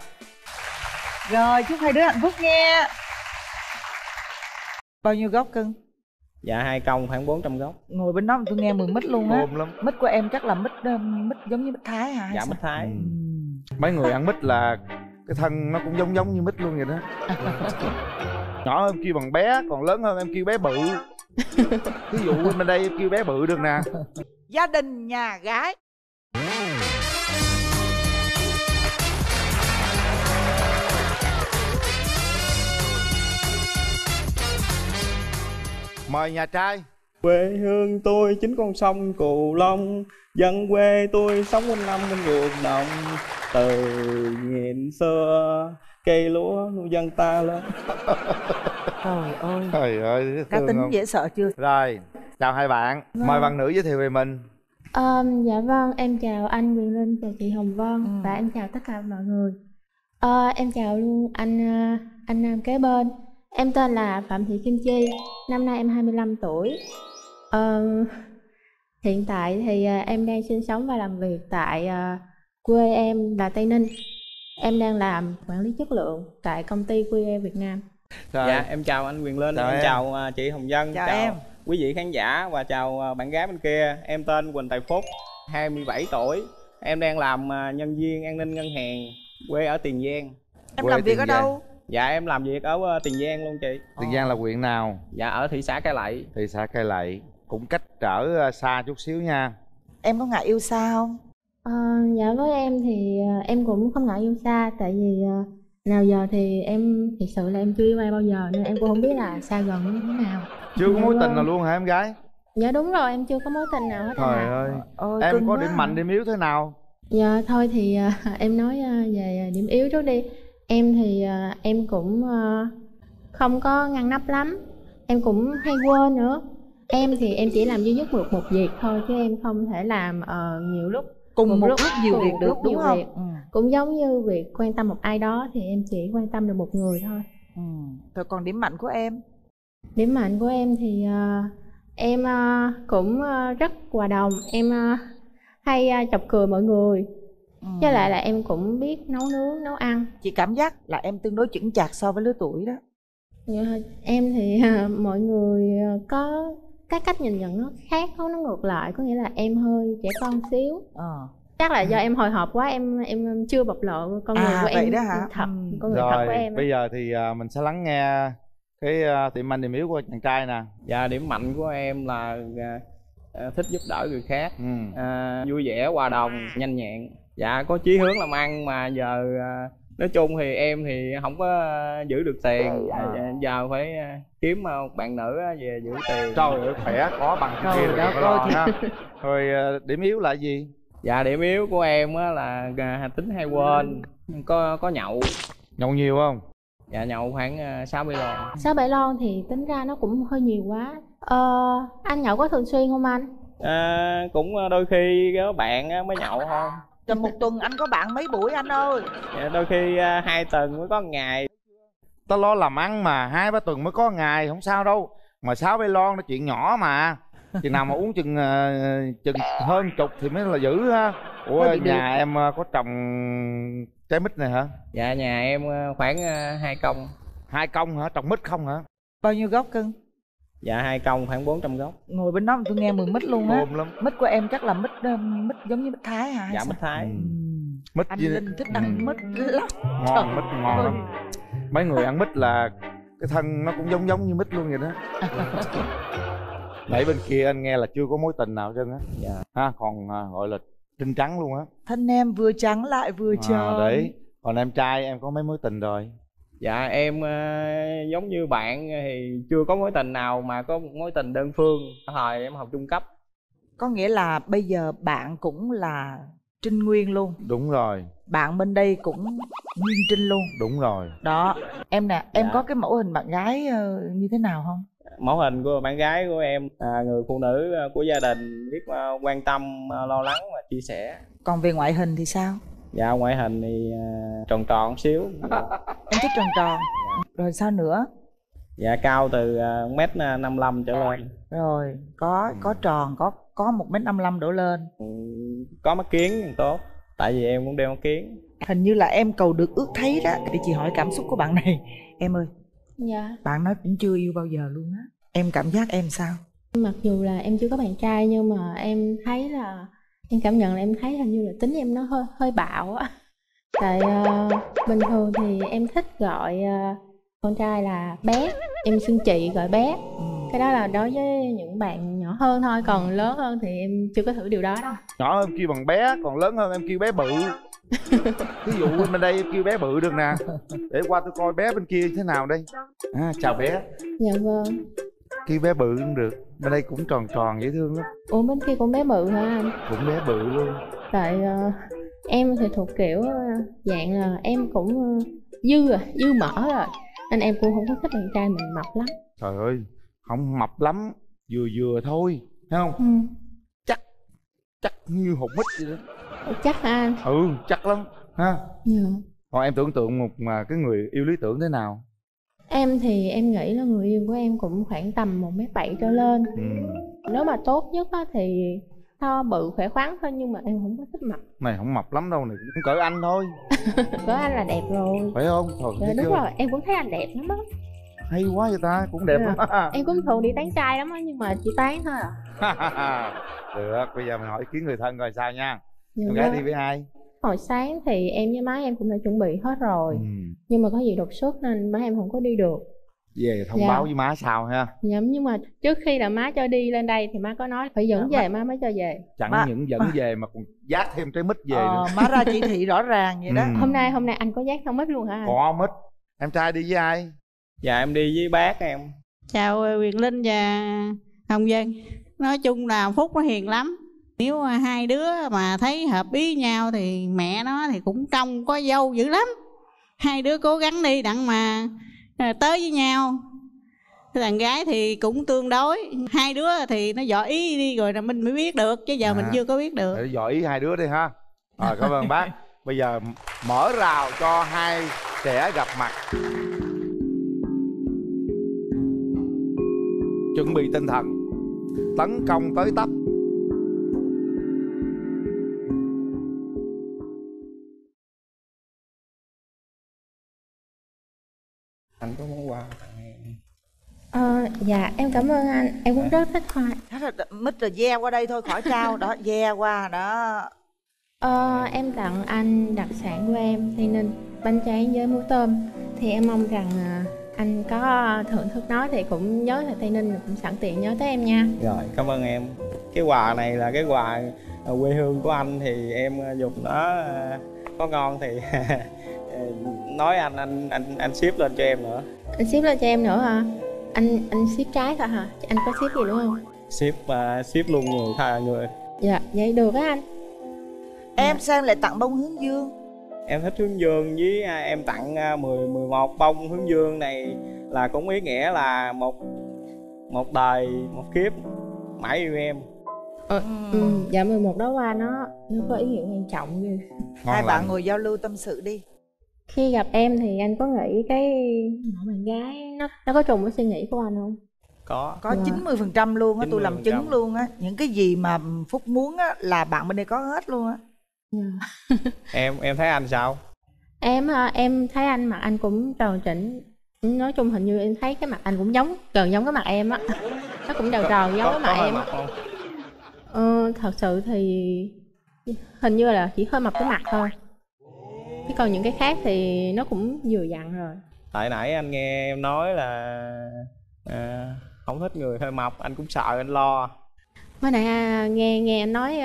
Rồi chúc hai đứa hạnh phúc nha. Bao nhiêu góc cưng? Dạ 2 cong khoảng 400 góc. Ngồi bên đó tôi nghe mùi mít luôn á. Mít của em chắc là mít giống như mít Thái hả? Dạ mít Thái. Mấy người ăn mít là cái thân nó cũng giống như mít luôn vậy đó. Nhỏ em kêu bằng bé, còn lớn hơn em kêu bé bự. Ví dụ em bên đây em kêu bé bự được nè. Gia đình nhà gái. Mời nhà trai. Quê hương tôi chính con sông Cù Long, dân quê tôi sống quanh năm bên ruộng đồng. Từ nghìn xưa cây lúa nuôi dân ta lên. Trời ơi, trời ơi, cá tính không? Dễ sợ chưa? Rồi, chào hai bạn. Vâng. Mời bạn nữ giới thiệu về mình. Dạ vâng, em chào anh Quyền Linh, chào chị Hồng Vân và em chào tất cả mọi người. Em chào luôn anh nam kế bên. Em tên là Phạm Thị Kim Chi, năm nay em 25 tuổi. Hiện tại thì em đang sinh sống và làm việc tại quê em là Tây Ninh. Em đang làm quản lý chất lượng tại công ty QE Việt Nam. Rồi. Dạ, em chào anh Quyền Linh, em chào chị Hồng Vân, chào em, quý vị khán giả và chào bạn gái bên kia. Em tên Huỳnh Tài Phúc, 27 tuổi. Em đang làm nhân viên an ninh ngân hàng, quê ở Tiền Giang. Em làm việc ở đâu? Dạ em làm việc ở Tiền Giang luôn chị. Tiền Giang là huyện nào? Dạ ở thị xã Cai Lậy. Thị xã Cai Lậy. Cũng cách trở xa chút xíu nha. Em có ngại yêu xa không? Dạ với em thì em cũng không ngại yêu xa. Tại vì nào giờ thì em thực sự là em chưa yêu ai bao giờ, nên em cũng không biết là xa gần như thế nào. Chưa có mối tình nào luôn hả em gái? Dạ đúng rồi, em chưa có mối tình nào hết. Trời ơi, em có điểm mạnh điểm yếu thế nào? Dạ thôi thì em nói về điểm yếu trước đi. Em thì em cũng không có ngăn nắp lắm. Em cũng hay quên nữa. Em thì em chỉ làm duy nhất được một việc thôi, chứ em không thể làm nhiều lúc cùng một lúc nhiều việc được, đúng không? Cũng giống như việc quan tâm một ai đó thì em chỉ quan tâm được một người thôi. Rồi còn điểm mạnh của em? Điểm mạnh của em thì em cũng rất hòa đồng. Em hay chọc cười mọi người. Với lại là em cũng biết nấu nướng, nấu ăn. Chị cảm giác là em tương đối chững chạc so với lứa tuổi đó. Em thì mọi người có cái cách nhìn nhận nó khác, nó ngược lại. Có nghĩa là em hơi trẻ con xíu. Chắc là do em hồi hộp quá, em chưa bộc lộ con người của em. Vậy đó hả? Thật, con người thật của em. Bây giờ thì mình sẽ lắng nghe cái điểm mạnh điểm yếu của chàng trai nè. Dạ điểm mạnh của em là thích giúp đỡ người khác, vui vẻ, hòa đồng, nhanh nhẹn. Dạ có chí hướng làm ăn mà giờ nói chung thì em thì không có giữ được tiền. Giờ phải kiếm một bạn nữ về giữ tiền. Trời ơi khỏe, có bằng kia đó coi ha. Rồi điểm yếu là gì? Dạ điểm yếu của em là tính hay quên, có nhậu. Nhậu nhiều không? Dạ nhậu khoảng 6-7 lon. 6-7 lon thì tính ra nó cũng hơi nhiều quá. Anh nhậu có thường xuyên không anh? Cũng đôi khi các bạn mới nhậu thôi. Một tuần anh có bạn mấy buổi anh ơi? Dạ, đôi khi 2 tuần mới có ngày. Tao lo làm ăn mà 2-3 tuần mới có ngày không sao đâu. Mà 6 bê lon là chuyện nhỏ mà. Chừng nào mà uống chừng hơn chục thì mới là dữ ha. Ủa nhà em có trồng trái mít này hả? Dạ nhà em khoảng 2 cong. 2 cong hả? Trồng mít không hả? Bao nhiêu gốc cưng? Dạ 2 cong khoảng 400 gốc. Ngồi bên đó tôi nghe mùi mít luôn á. Mít của em chắc là mít giống như mít Thái hả? Dạ mít Thái. Mít anh Linh thích ăn mít lắm. Ngon, mít ngon lắm. Mấy người ăn mít là cái thân nó cũng giống như mít luôn vậy đó. Nãy bên kia anh nghe là chưa có mối tình nào hết trơn á. Dạ. Ha, còn gọi là trinh trắng luôn á. Thân em vừa trắng lại vừa tròn. Đấy. Còn em trai em có mấy mối tình rồi? Dạ em giống như bạn thì chưa có mối tình nào mà có một mối tình đơn phương. Thời em học trung cấp. Có nghĩa là bây giờ bạn cũng là trinh nguyên luôn. Đúng rồi. Bạn bên đây cũng nguyên trinh luôn. Đúng rồi. Đó. Em nè, em có cái mẫu hình bạn gái như thế nào không? Mẫu hình của bạn gái của em người phụ nữ của gia đình, biết quan tâm, lo lắng và chia sẻ. Còn về ngoại hình thì sao? Dạ ngoại hình thì tròn tròn xíu. Em thích tròn tròn. Rồi sao nữa? Dạ cao từ 1m55 trở lên. Rồi có tròn, có 1m55 đổ lên. Có mắt kiến tốt, tại vì em cũng đeo mắt kiến. Hình như là em cầu được ước thấy đó. Để chị hỏi cảm xúc của bạn này. Em ơi. Dạ. Bạn nói cũng chưa yêu bao giờ luôn á. Em cảm giác em sao? Mặc dù là em chưa có bạn trai nhưng mà em thấy là em cảm nhận là em thấy hình như là tính em nó hơi bạo á. Tại bình thường thì em thích gọi con trai là bé, em xưng chị gọi bé. Cái đó là đối với những bạn nhỏ hơn thôi, còn lớn hơn thì em chưa có thử điều đó đâu. Nhỏ hơn em kêu bằng bé, còn lớn hơn em kêu bé bự. Ví dụ bên đây em kêu bé bự được nè. Để qua tôi coi bé bên kia thế nào đây. À, chào bé. Dạ vâng. Kêu bé bự cũng được, bên đây cũng tròn tròn dễ thương lắm. Ủa bên kia cũng bé bự hả anh? Cũng bé bự luôn. Tại em thì thuộc kiểu dạng là em cũng dư mỡ rồi, nên em cũng không có thích bạn trai mình mập lắm. Trời ơi, không mập lắm, vừa thôi, thấy không? Ừ. Chắc như hột mít vậy đó. Chắc hả anh? Ừ, chắc lắm ha. Dạ. Còn em tưởng tượng một cái người yêu lý tưởng thế nào? Em thì em nghĩ là người yêu của em cũng khoảng tầm 1m7 trở lên. Nếu mà tốt nhất á thì to bự khỏe khoắn thôi, nhưng mà em không có thích mập. Mày không mập lắm đâu, này cũng cỡ anh thôi. Cỡ anh là đẹp rồi. Phải không? Dạ, đúng rồi, em cũng thấy anh đẹp lắm á. Hay quá vậy ta, cũng đẹp lắm á. Em cũng thường đi tán trai lắm á, nhưng mà chỉ tán thôi à. Được, bây giờ mình hỏi ý kiến người thân rồi sao nha. Con gái đi với ai? Hồi sáng thì em với má em cũng đã chuẩn bị hết rồi. Nhưng mà có gì đột xuất nên má em không có đi được. Về thông báo với má sao ha. Dạ, nhưng mà trước khi là má cho đi lên đây thì má có nói phải dẫn về, má mới cho về. Chẳng những dẫn về mà còn dắt thêm trái mít về nữa. Má ra chỉ thị rõ ràng vậy đó. Hôm nay anh có dắt theo mít luôn hả anh? Có mít. Em trai đi với ai? Dạ em đi với bác em. Chào Quyền Linh và Hồng Vân. Nói chung là Phúc nó hiền lắm. Nếu hai đứa mà thấy hợp ý nhau thì mẹ nó thì cũng trông có dâu dữ lắm. Hai đứa cố gắng đi đặng mà tới với nhau. Thằng gái thì cũng tương đối. Hai đứa thì nó dò ý đi rồi là mình mới biết được. Chứ giờ mình chưa có biết được. Để dò ý hai đứa đi ha. Rồi cảm ơn bác. Bây giờ mở rào cho hai trẻ gặp mặt. Chuẩn bị tinh thần, tấn công tới tấp. Anh có món quà tặng em? Dạ em cảm ơn anh, em cũng rất thích hoa. Mít là ve qua đây thôi, khỏi trao đó, ve qua đó. Em tặng anh đặc sản của em, Tây Ninh, bánh tráng với muối tôm. Thì em mong rằng anh có thưởng thức nó thì cũng nhớ là Tây Ninh, cũng sẵn tiện nhớ tới em nha. Rồi cảm ơn em. Cái quà này là cái quà quê hương của anh thì em dùng nó có ngon thì nói anh ship lên cho em nữa. Anh ship lên cho em nữa hả? Anh ship trái thôi hả? Anh có ship gì đúng không? Ship luôn người thay người. Dạ vậy được á anh. Em sang lại tặng bông hướng dương. Em thích hướng dương với em tặng 11 bông hướng dương này là cũng ý nghĩa là một đời một kiếp mãi yêu em. Dạ 11 đó qua nó có ý nghĩa quan trọng ghê. Hai bạn ngồi giao lưu tâm sự đi. Khi gặp em thì anh có nghĩ cái bạn gái nó có trùng với suy nghĩ của anh không? Có 90% luôn á, tôi làm chứng luôn á. Những cái gì mà Phúc muốn á là bạn bên đây có hết luôn á. Em thấy anh sao? Em thấy anh mặt anh cũng tròn chỉnh. Nói chung hình như em thấy cái mặt anh cũng gần giống cái mặt em á. Nó cũng tròn giống cái mặt em á. Thật sự thì hình như là chỉ hơi mập cái mặt thôi. Chứ còn những cái khác thì nó cũng vừa dặn rồi. Tại nãy anh nghe em nói là không thích người hơi mập, anh cũng sợ, anh lo. Mới nãy nghe anh nói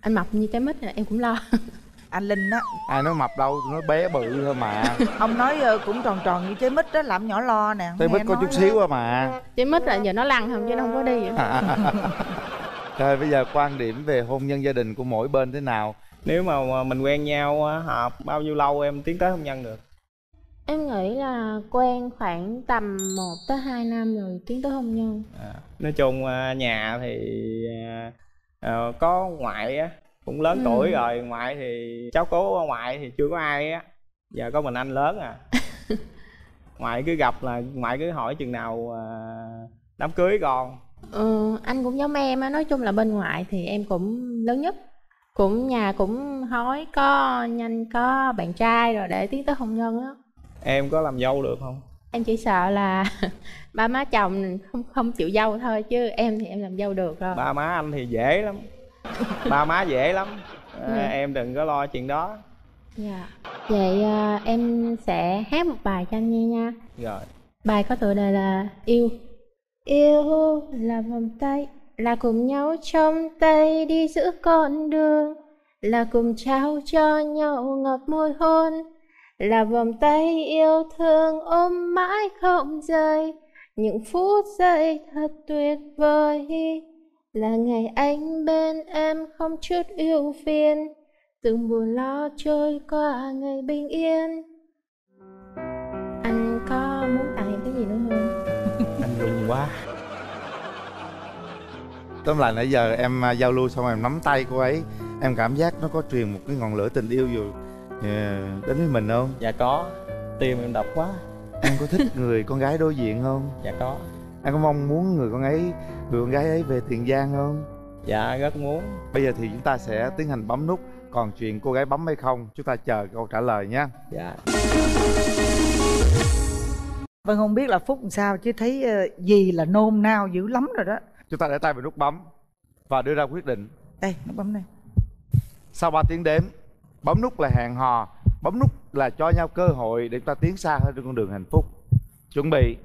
anh mập như trái mít, em cũng lo. Anh Linh á. Ai nói mập đâu, nói bé bự thôi mà. Ông nói cũng tròn tròn như trái mít đó, làm nhỏ lo nè. Trái mít có chút xíu thôi mà. Trái mít là giờ nó lăn không chứ nó không có đi vậy. Rồi bây giờ quan điểm về hôn nhân gia đình của mỗi bên thế nào? Nếu mà mình quen nhau hợp bao nhiêu lâu em tiến tới hôn nhân được? Em nghĩ là quen khoảng tầm 1 tới 2 năm rồi tiến tới hôn nhân. Nói chung nhà thì có ngoại á, cũng lớn tuổi rồi. Ngoại thì cháu cố ngoại thì chưa có ai á, giờ có mình anh lớn à. Ngoại cứ gặp là ngoại cứ hỏi chừng nào đám cưới con. Ừ, anh cũng giống em á, nói chung là bên ngoại thì em cũng lớn nhất, cũng nhà cũng hói có nhanh có bạn trai rồi để tiến tới hôn nhân á. Em có làm dâu được không? Em chỉ sợ là ba má chồng không chịu dâu thôi, chứ em thì em làm dâu được rồi. Ba má anh thì dễ lắm. Ba má dễ lắm à, em đừng có lo chuyện đó. Dạ. Vậy em sẽ hát một bài cho anh nghe nha. Rồi. Bài có tựa đề là Yêu. Yêu là vòng tay, là cùng nhau trong tay đi giữa con đường, là cùng trao cho nhau ngọt môi hôn, là vòng tay yêu thương ôm mãi không rời, những phút giây thật tuyệt vời, là ngày anh bên em không chút ưu phiền, từng buồn lo trôi qua ngày bình yên. Anh có muốn tặng em cái gì nữa không? Anh buồn quá. Tóm lại nãy giờ em giao lưu xong em nắm tay cô ấy, em cảm giác nó có truyền một cái ngọn lửa tình yêu dù đến với mình không? Dạ có. Tim em đập quá. Em có thích người con gái đối diện không? Dạ có. Em có mong muốn người con gái ấy về Tiền Giang không? Dạ rất muốn. Bây giờ thì chúng ta sẽ tiến hành bấm nút, còn chuyện cô gái bấm hay không chúng ta chờ câu trả lời nhé. Dạ. Vâng, không biết là Phúc làm sao chứ thấy gì là nôn nao dữ lắm rồi đó. Chúng ta để tay vào nút bấm và đưa ra quyết định. Đây, nút bấm đây. Sau 3 tiếng đếm, bấm nút là hẹn hò, bấm nút là cho nhau cơ hội để chúng ta tiến xa hơn trên con đường hạnh phúc. Chuẩn bị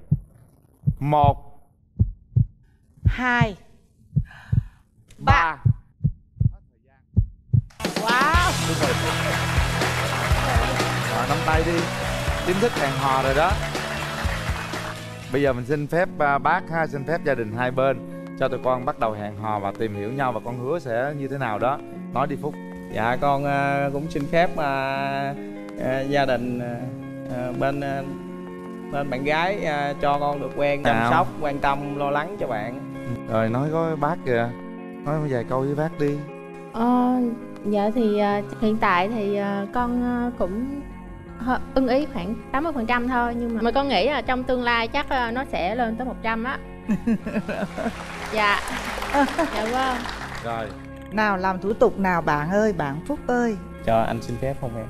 1 2 3. Wow. Rồi, nắm tay đi. Chính thức hẹn hò rồi đó. Bây giờ mình xin phép bác ha, xin phép gia đình hai bên cho tụi con bắt đầu hẹn hò và tìm hiểu nhau, và con hứa sẽ như thế nào đó. Nói đi Phúc. Dạ con cũng xin phép gia đình bên bạn gái cho con được quen, chăm sóc, quan tâm, lo lắng cho bạn. Rồi nói với bác kìa, nói vài câu với bác đi. Dạ thì hiện tại thì con cũng ưng ý khoảng 80% thôi, nhưng mà con nghĩ là trong tương lai chắc nó sẽ lên tới 100 á. Dạ. Dạ vâng. Rồi. Nào làm thủ tục nào bạn ơi, bạn Phúc ơi. Cho anh xin phép không em?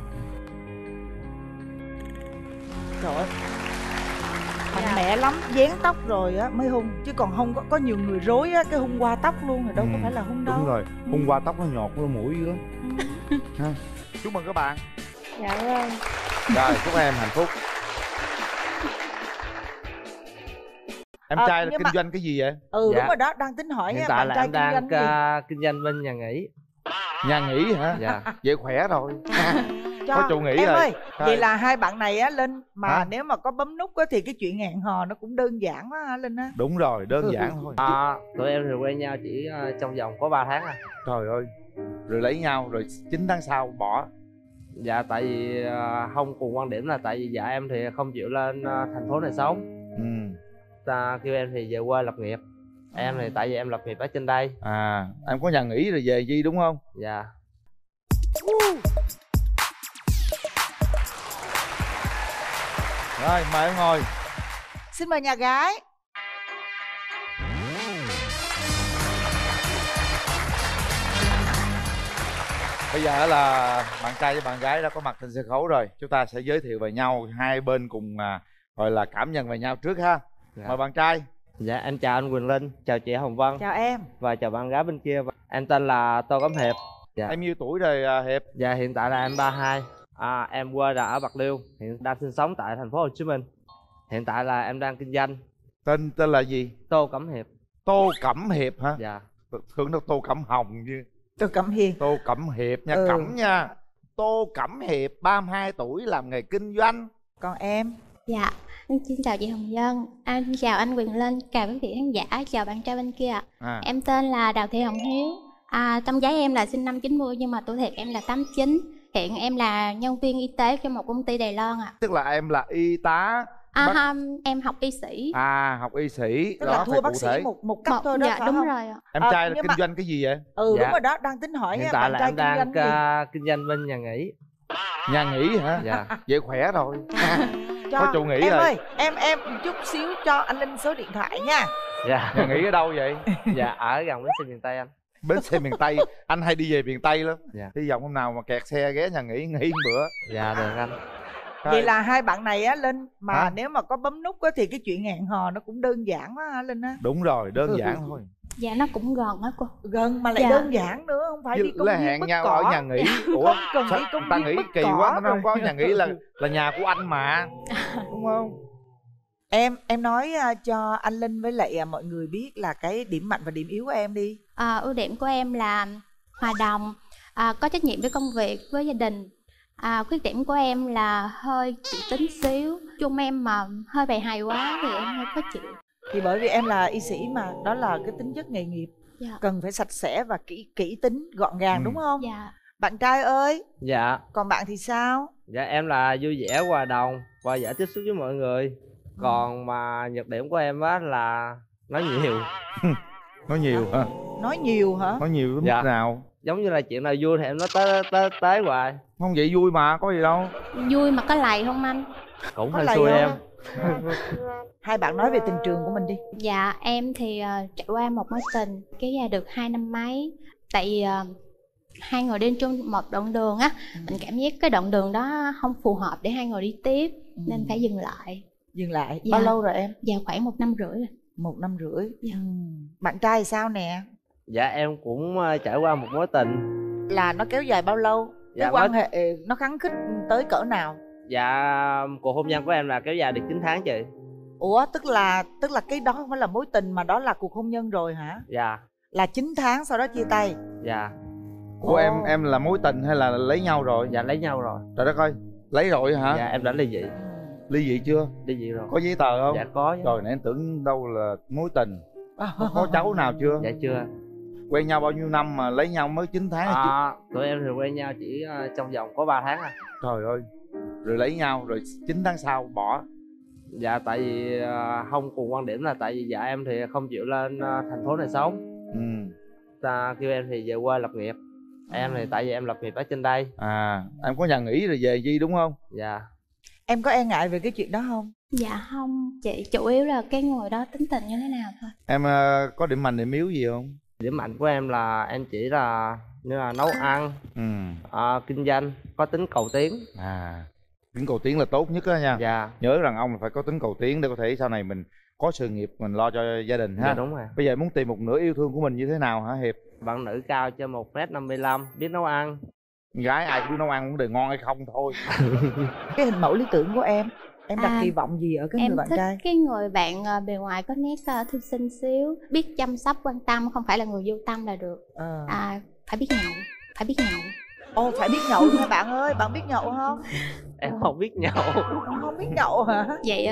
Trời ơi. Mạnh mẽ lắm, dán tóc rồi á mới hung, chứ còn không có nhiều người rối á, cái hung qua tóc luôn rồi đâu có phải là hung đâu. Đúng rồi, hung qua tóc nó nhọt nó mũi dữ lắm. Chúc mừng các bạn. Dạ vâng. Rồi, chúc em hạnh phúc. Em trai là kinh doanh cái gì vậy? Ừ dạ, đúng rồi đó, đang tính hỏi. Hiện tại là em đang kinh doanh bên nhà nghỉ. Nhà nghỉ hả? Dạ. Vậy khỏe rồi. Có chủ nghỉ em rồi. Ơi, vậy là hai bạn này á Linh mà nếu mà có bấm nút á thì cái chuyện hẹn hò nó cũng đơn giản quá hả Linh á? Đúng rồi, đơn giản thôi. Tụi em rồi quen nhau chỉ trong vòng có 3 tháng à. Trời ơi. Rồi lấy nhau rồi 9 tháng sau bỏ. Dạ tại vì không cùng quan điểm, là tại vì vợ em thì không chịu lên thành phố này sống. Ta kêu em thì về quê lập nghiệp. Em thì tại vì em lập nghiệp ở trên đây. À, em có nhà nghỉ rồi về gì đúng không? Dạ. Rồi, mời em ngồi. Xin mời nhà gái. Bây giờ là bạn trai với bạn gái đã có mặt trên sân khấu rồi. Chúng ta sẽ giới thiệu về nhau, hai bên cùng gọi là cảm nhận về nhau trước ha. Dạ. Mời bạn trai. Dạ em chào anh Quyền Linh, chào chị Hồng Vân. Chào em. Và chào bạn gái bên kia. Em tên là Tô Cẩm Hiệp. Dạ. Em nhiêu tuổi rồi Hiệp? Dạ hiện tại là em 32. Em quê là ở Bạc Liêu, hiện đang sinh sống tại thành phố Hồ Chí Minh. Hiện tại là em đang kinh doanh. Tên là gì? Tô Cẩm Hiệp. Tô Cẩm Hiệp hả? Dạ. Tưởng đâu Tô Cẩm Hồng chứ. Tô Cẩm Hiệp. Tô Cẩm Hiệp nha, Cẩm nha. Tô Cẩm Hiệp, 32 tuổi, làm nghề kinh doanh. Còn em? Dạ, em xin chào chị Hồng Vân, em chào anh Quyền Linh, chào quý vị khán giả, chào bạn trai bên kia. Em tên là Đào Thị Hồng Hiếu. Trong giấy em là sinh năm 90 nhưng mà tuổi thiệt em là 89. Hiện em là nhân viên y tế cho một công ty Đài Loan ạ. Tức là em là y tá. Không, em học y sĩ. Học y sĩ. Tức đó, là thua bác sĩ một cấp thôi đó. Dạ đúng rồi ạ. Em trai là kinh doanh cái gì vậy? Dạ. Đúng rồi đó, đang tính hỏi. Hiện tại là em đang kinh doanh bên nhà nghỉ. Nhà nghỉ hả? Dạ. Vậy khỏe rồi. cho có chủ nghĩ em rồi. Ơi em chút xíu cho anh Linh số điện thoại nha. Dạ nghỉ ở đâu vậy? Dạ ở gần bến xe miền Tây anh. Bến xe miền Tây anh hay đi về miền Tây lắm. Dạ. Hy vọng hôm nào mà kẹt xe ghé nhà nghỉ nghỉ bữa. Dạ được anh. Thôi. Vậy là hai bạn này á Linh mà hả? Nếu mà có bấm nút á thì cái chuyện hẹn hò nó cũng đơn giản quá hả Linh á? Đúng rồi, đơn giản thôi. Dạ nó cũng gần á cô. Gần mà lại dạ. đơn giản nữa, không phải đi công viên hẹn nhau cỏ. Ở nhà nghỉ. Dạ. Ủa, cần đi công ta nghĩ kỳ quá nó không có nhà nghỉ là nhà của anh mà. Đúng không? Em nói cho anh Linh với lại mọi người biết là cái điểm mạnh và điểm yếu của em đi. Ưu điểm của em là hòa đồng, có trách nhiệm với công việc, với gia đình. Khuyết điểm của em là hơi kỹ tính xíu. Chung em mà hơi bày hài quá thì em hơi khó chịu. Thì bởi vì em là y sĩ mà, đó là cái tính chất nghề nghiệp. Dạ. Cần phải sạch sẽ và kỹ tính, gọn gàng đúng không? Dạ. Bạn trai ơi. Dạ. Còn bạn thì sao? Dạ em là vui vẻ, hòa đồng và dễ tiếp xúc với mọi người. Còn mà nhược điểm của em á là nói nhiều. Nói nhiều hả? Nói nhiều hả? Nói nhiều đến mức nào? Giống như là chuyện nào vui thì em nói tới hoài. Không vậy vui mà, có gì đâu. Vui mà có lầy không anh? Cũng hơi xui em. Hai bạn nói về tình trường của mình đi. Dạ, em thì trải qua một mối tình. Cái được 2 năm mấy. Tại vì hai người đi chung một đoạn đường á. Mình cảm giác cái đoạn đường đó không phù hợp để hai người đi tiếp. Nên phải dừng lại. Dừng lại? Dạ. Bao lâu rồi em? Dạ, khoảng 1 năm rưỡi rồi. 1 năm rưỡi? Dạ. Bạn trai thì sao nè? Dạ, em cũng trải qua một mối tình. Là nó kéo dài bao lâu? Dạ, cái quan hệ nó khắng khích tới cỡ nào? Dạ, cuộc hôn nhân của em là kéo dài được 9 tháng chị. Ủa, tức là cái đó không phải là mối tình mà đó là cuộc hôn nhân rồi hả? Dạ. Là 9 tháng sau đó chia tay? Dạ. Ủa em là mối tình hay là lấy nhau rồi? Dạ, lấy nhau rồi. Trời đất ơi, lấy rồi hả? Dạ, em đã ly dị. Ly dị chưa? Ly dị rồi. Có giấy tờ không? Dạ, có. Rồi nãy em tưởng đâu là mối tình. Có cháu nào chưa? Dạ, chưa. Quen nhau bao nhiêu năm mà lấy nhau mới 9 tháng? Tụi em thì quen nhau chỉ trong vòng có 3 tháng à. Trời ơi. Rồi lấy nhau, rồi 9 tháng sau bỏ. Dạ tại vì không cùng quan điểm là tại vì dạ em thì không chịu lên thành phố này sống. Ta kêu em thì về quê lập nghiệp. Em thì tại vì em lập nghiệp ở trên đây. À, em có nhà nghỉ rồi về gì đúng không? Dạ. Em có e ngại về cái chuyện đó không? Dạ không, chị chủ yếu là cái người đó tính tình như thế nào thôi. Em có điểm mạnh điểm yếu gì không? Điểm mạnh của em là em chỉ là như là nấu ăn, kinh doanh, có tính cầu tiến. À, tính cầu tiến là tốt nhất đó nha. Dạ. Nhớ rằng ông phải có tính cầu tiến để có thể sau này mình có sự nghiệp, mình lo cho gia đình ha. Dạ, đúng rồi. Bây giờ muốn tìm một nửa yêu thương của mình như thế nào hả Hiệp? Bạn nữ cao cho 1m55, biết nấu ăn. Gái ai cũng nấu ăn, cũng được ngon hay không thôi. Cái hình mẫu lý tưởng của em, em đặt kỳ vọng gì ở cái người bạn trai? Em thích cái người bạn bề ngoài có nét thư sinh xíu, biết chăm sóc, quan tâm, không phải là người vô tâm là được. Phải biết nhậu, phải biết nhậu. Ồ, phải biết nhậu nha bạn ơi, bạn biết nhậu không? Em không biết nhậu. Không biết nhậu hả? Vậy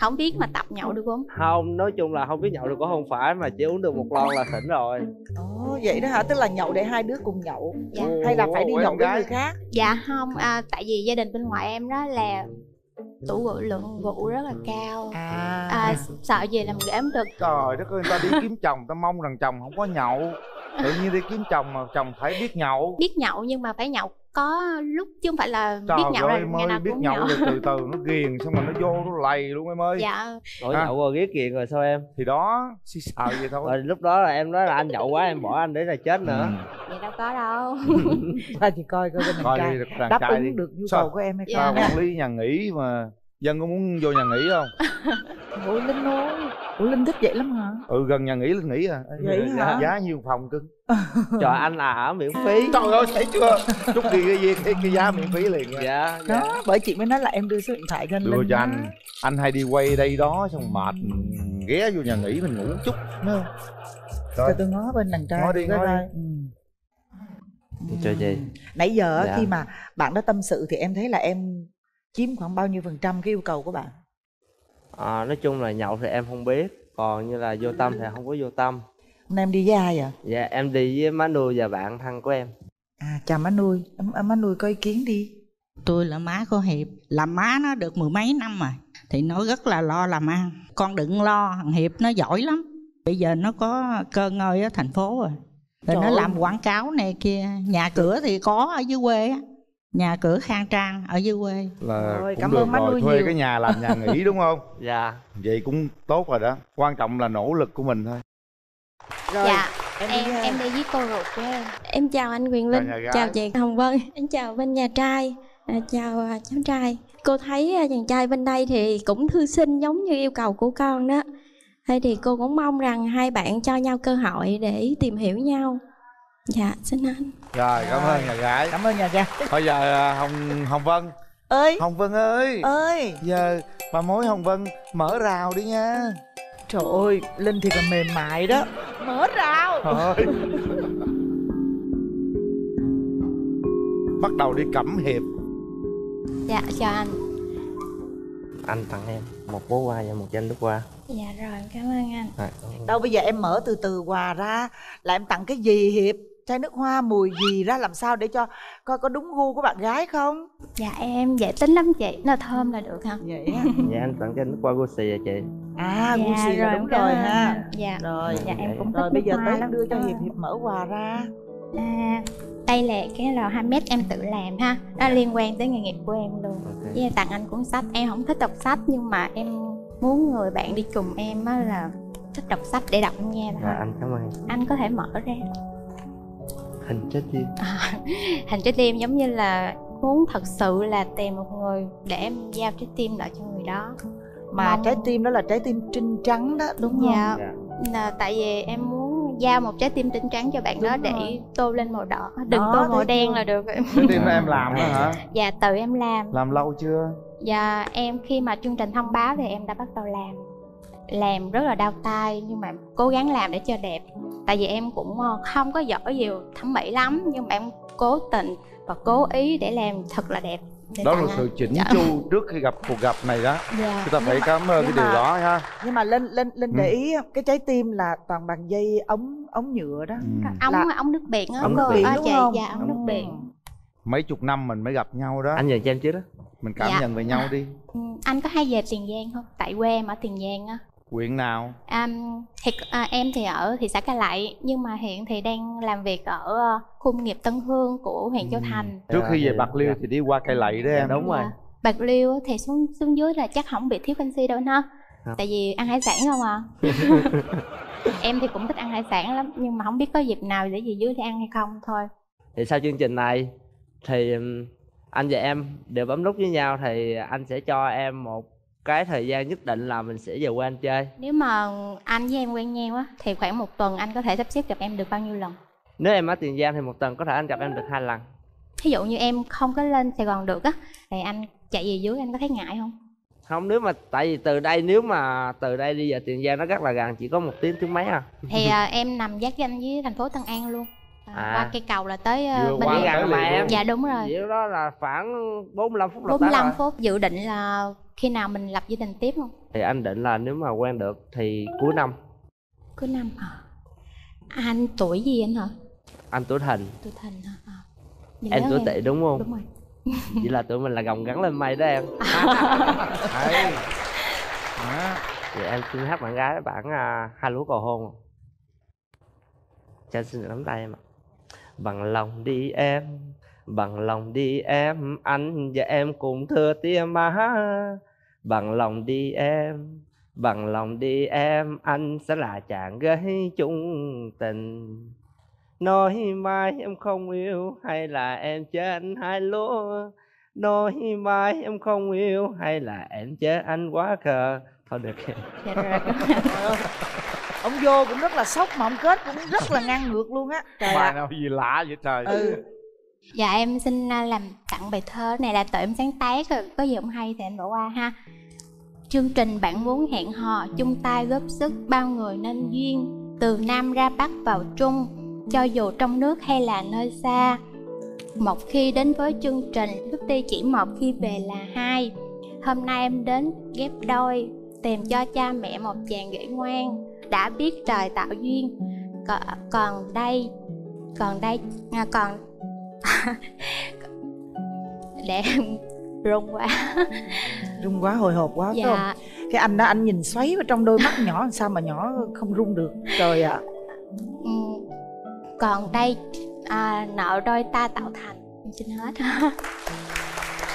không biết mà tập nhậu được không? Không, nói chung là không biết nhậu được cũng không phải, mà chỉ uống được 1 lon là tỉnh rồi. Ồ, vậy đó hả? Tức là nhậu để 2 đứa cùng nhậu. Dạ. Hay là phải đi nhậu với người khác? Dạ không, tại vì gia đình bên ngoại em đó là tủ lượng vụ rất là cao. Sợ gì làm ghẻ không được. Trời đất ơi, người ta đi kiếm chồng, ta mong rằng chồng không có nhậu. Tự nhiên đi kiếm chồng mà chồng phải biết nhậu. Biết nhậu nhưng mà phải nhậu có lúc chứ không phải là biết nhậu là ngày nào biết cũng nhậu. Rồi từ từ nó ghiền xong rồi nó vô nó lầy luôn em ơi. Dạ. Rồi nhậu rồi ghét ghiền rồi sao em? Thì đó, sợ vậy thôi. Rồi lúc đó là em nói là anh nhậu quá em bỏ anh để là chết nữa. Vậy đâu có đâu. Thôi thì coi bên coi đi, đáp ứng được nhu cầu của em hay không. Quản lý nhà nghỉ mà Dân có muốn vô nhà nghỉ không? Ủa Linh ơi, ủa Linh thích vậy lắm hả? Ừ, gần nhà nghỉ Linh nghỉ à. Vậy hả? Giá nhiêu phòng cưng? Trời, anh là ở miễn phí. Trời ơi, thấy chưa? Chút đi cái giá miễn phí liền. Dạ. Đó, bởi chị mới nói là em đưa số điện thoại cho anh Linh. Đưa cho anh. Anh hay đi quay đây đó xong mệt ghé vô nhà nghỉ mình ngủ chút. Cho tôi ngó bên đằng trai. Ngó đi, ngó đi. Cho gì? Nãy giờ khi mà bạn đó tâm sự thì em thấy là em chiếm khoảng bao nhiêu % cái yêu cầu của bạn? Nói chung là nhậu thì em không biết, còn như là vô tâm thì không có vô tâm. Hôm nay em đi với ai vậy? Dạ em đi với má nuôi và bạn thân của em. Chào má nuôi. Má nuôi có ý kiến đi. Tôi là má của Hiệp, là má nó được 10 mấy năm rồi, thì nó rất là lo làm ăn. Con đừng lo, thằng Hiệp nó giỏi lắm. Bây giờ nó có cơ ngơi ở thành phố rồi, nó làm quảng cáo này kia, nhà cửa thì có ở dưới quê á. nhà cửa khang trang ở dưới quê là rồi, cũng cảm ơn má nuôi thuê nhiều. Cái nhà làm nhà nghỉ đúng không? Dạ. Vậy cũng tốt rồi đó, quan trọng là nỗ lực của mình thôi. Rồi, dạ em đi với cô ruột của em. Em chào anh Quyền Linh, chào chị Hồng Vân, em chào bên nhà trai, chào cháu trai. Cô thấy chàng trai bên đây thì cũng thư sinh giống như yêu cầu của con đó. Thế thì cô cũng mong rằng hai bạn cho nhau cơ hội để tìm hiểu nhau. Dạ, xin anh. Rồi, cảm ơn nhà gái. Cảm ơn nhà trai. Bây giờ Hồng Vân ơi, Hồng Vân ơi, giờ bà mối Hồng Vân mở rào đi nha. Trời ơi, Linh thì còn mềm mại đó. Mở rào. Bắt đầu đi cẩm hiệp. Dạ, chào anh. Anh tặng em một bó hoa và một chai nước hoa. Dạ rồi, cảm ơn anh. Đâu bây giờ em mở từ từ quà ra. Là em tặng cái gì Hiệp? Chai nước hoa mùi gì ra làm sao để cho coi có đúng gu của bạn gái không? Dạ em dễ tính lắm chị, nó thơm là được hả? Vậy á. Dạ anh tặng chai nước hoa Gucci à chị? À dạ, Gucci rồi, đúng rồi ha. Dạ rồi, dạ em cũng rồi, bây giờ tới đưa cho Hiệp, Hiệp mở quà ra. À, đây là cái lò handmade em tự làm ha. Nó liên quan tới nghề nghiệp của em luôn. Với tặng anh cuốn sách, em không thích đọc sách nhưng mà em muốn người bạn đi cùng em á là thích đọc sách để đọc nghe thôi. Anh cảm ơn. Anh có thể mở ra. Hình trái tim. Hình trái tim giống như là muốn thật sự là tìm một người để em giao trái tim lại cho người đó. Mà trái tim đó là trái tim trinh trắng đó đúng không? Dạ. Là tại vì em muốn giao một trái tim trinh trắng cho bạn đó để tô lên màu đỏ, đừng tô màu đen là được. Trái tim em làm đó hả? Dạ tự em làm. Làm lâu chưa? Dạ em khi mà chương trình thông báo thì em đã bắt đầu làm. Làm rất là đau tay nhưng mà cố gắng làm để cho đẹp. Tại vì em cũng không có giỏi nhiều thẩm mỹ lắm nhưng mà em cố tình và cố ý để làm thật là đẹp. Đó là sự chỉnh chu trước khi gặp cuộc gặp này đó. Chúng ta phải cảm ơn cái điều đó ha. Nhưng mà Linh để ý cái trái tim là toàn bằng dây ống nhựa đó. Ống nước biển á. Ống nước biển đúng không? Dạ ống nước biển. Mấy chục năm mình mới gặp nhau đó. Anh về cho em chứ đó. Mình cảm nhận về nhau đi. Anh có hay về Tiền Giang không? Tại quê em ở Tiền Giang á. Huyện nào? Em thì ở thị xã Cai Lậy nhưng mà hiện thì đang làm việc ở khu công nghiệp Tân Hương của huyện Châu Thành. Trước khi về Bạc Liêu thì đi qua Cai Lậy đó em. Đúng rồi. Bạc Liêu thì xuống dưới là chắc không bị thiếu canxi đâu ha. Tại vì ăn hải sản không à. Em thì cũng thích ăn hải sản lắm nhưng mà không biết có dịp nào để gì dưới để ăn hay không thôi. Thì sau chương trình này thì anh và em đều bấm nút với nhau thì anh sẽ cho em một cái thời gian nhất định là mình sẽ về quê anh chơi. Nếu mà anh với em quen nhau á thì khoảng một tuần anh có thể sắp xếp gặp em được bao nhiêu lần? Nếu em ở Tiền Giang thì một tuần có thể anh gặp em được 2 lần. Thí dụ như em không có lên Sài Gòn được á thì anh chạy về dưới anh có thấy ngại không? Không, nếu mà tại vì từ đây đi về Tiền Giang nó rất là gần, chỉ có 1 tiếng mấy à. Thì em nằm giáp danh với thành phố Tân An luôn. Qua cây cầu là tới bên gần mà em. Dạ đúng rồi. Vậy đó là khoảng 45 phút là 45 phút. Dự định là khi nào mình lập gia đình tiếp không? Thì anh định là nếu mà quen được thì cuối năm. Cuối năm hả? Anh tuổi gì anh hả? Anh tuổi Thìn. Tuổi Thìn hả? Em tuổi Tỵ đúng không? Đúng rồi. Vậy là tụi mình là gồng gắn lên mây đó em. Vậy em xin hát bạn gái bản Hai Lúa Cầu Hôn. Cho anh xin được nắm tay em ạ. Bằng lòng đi em, bằng lòng đi em, anh và em cùng thưa tia má. Bằng lòng đi em, bằng lòng đi em, anh sẽ là chàng gái chung tình. Nói mai em không yêu hay là em chết anh hai lúa. Nói mai em không yêu hay là em chết anh quá khờ. Thôi được rồi. Ông vô cũng rất là sốc mà ông kết cũng rất là ngang ngược luôn á. Bài nào gì lạ vậy trời. Dạ em xin làm tặng bài thơ này là tự em sáng tác rồi, có gì không hay thì anh bỏ qua ha. Chương trình bạn muốn hẹn hò chung tay góp sức, bao người nên duyên, từ Nam ra Bắc vào Trung, cho dù trong nước hay là nơi xa. Một khi đến với chương trình, bước đi chỉ một khi về là hai. Hôm nay em đến ghép đôi, tìm cho cha mẹ một chàng ghẻ ngoan, đã biết trời tạo duyên. Còn đây để rung quá hồi hộp quá phải không? Cái anh đó anh nhìn xoáy vào trong đôi mắt nhỏ sao mà nhỏ không rung được trời ạ. Còn đây nợ đôi ta tạo thành Trên hết.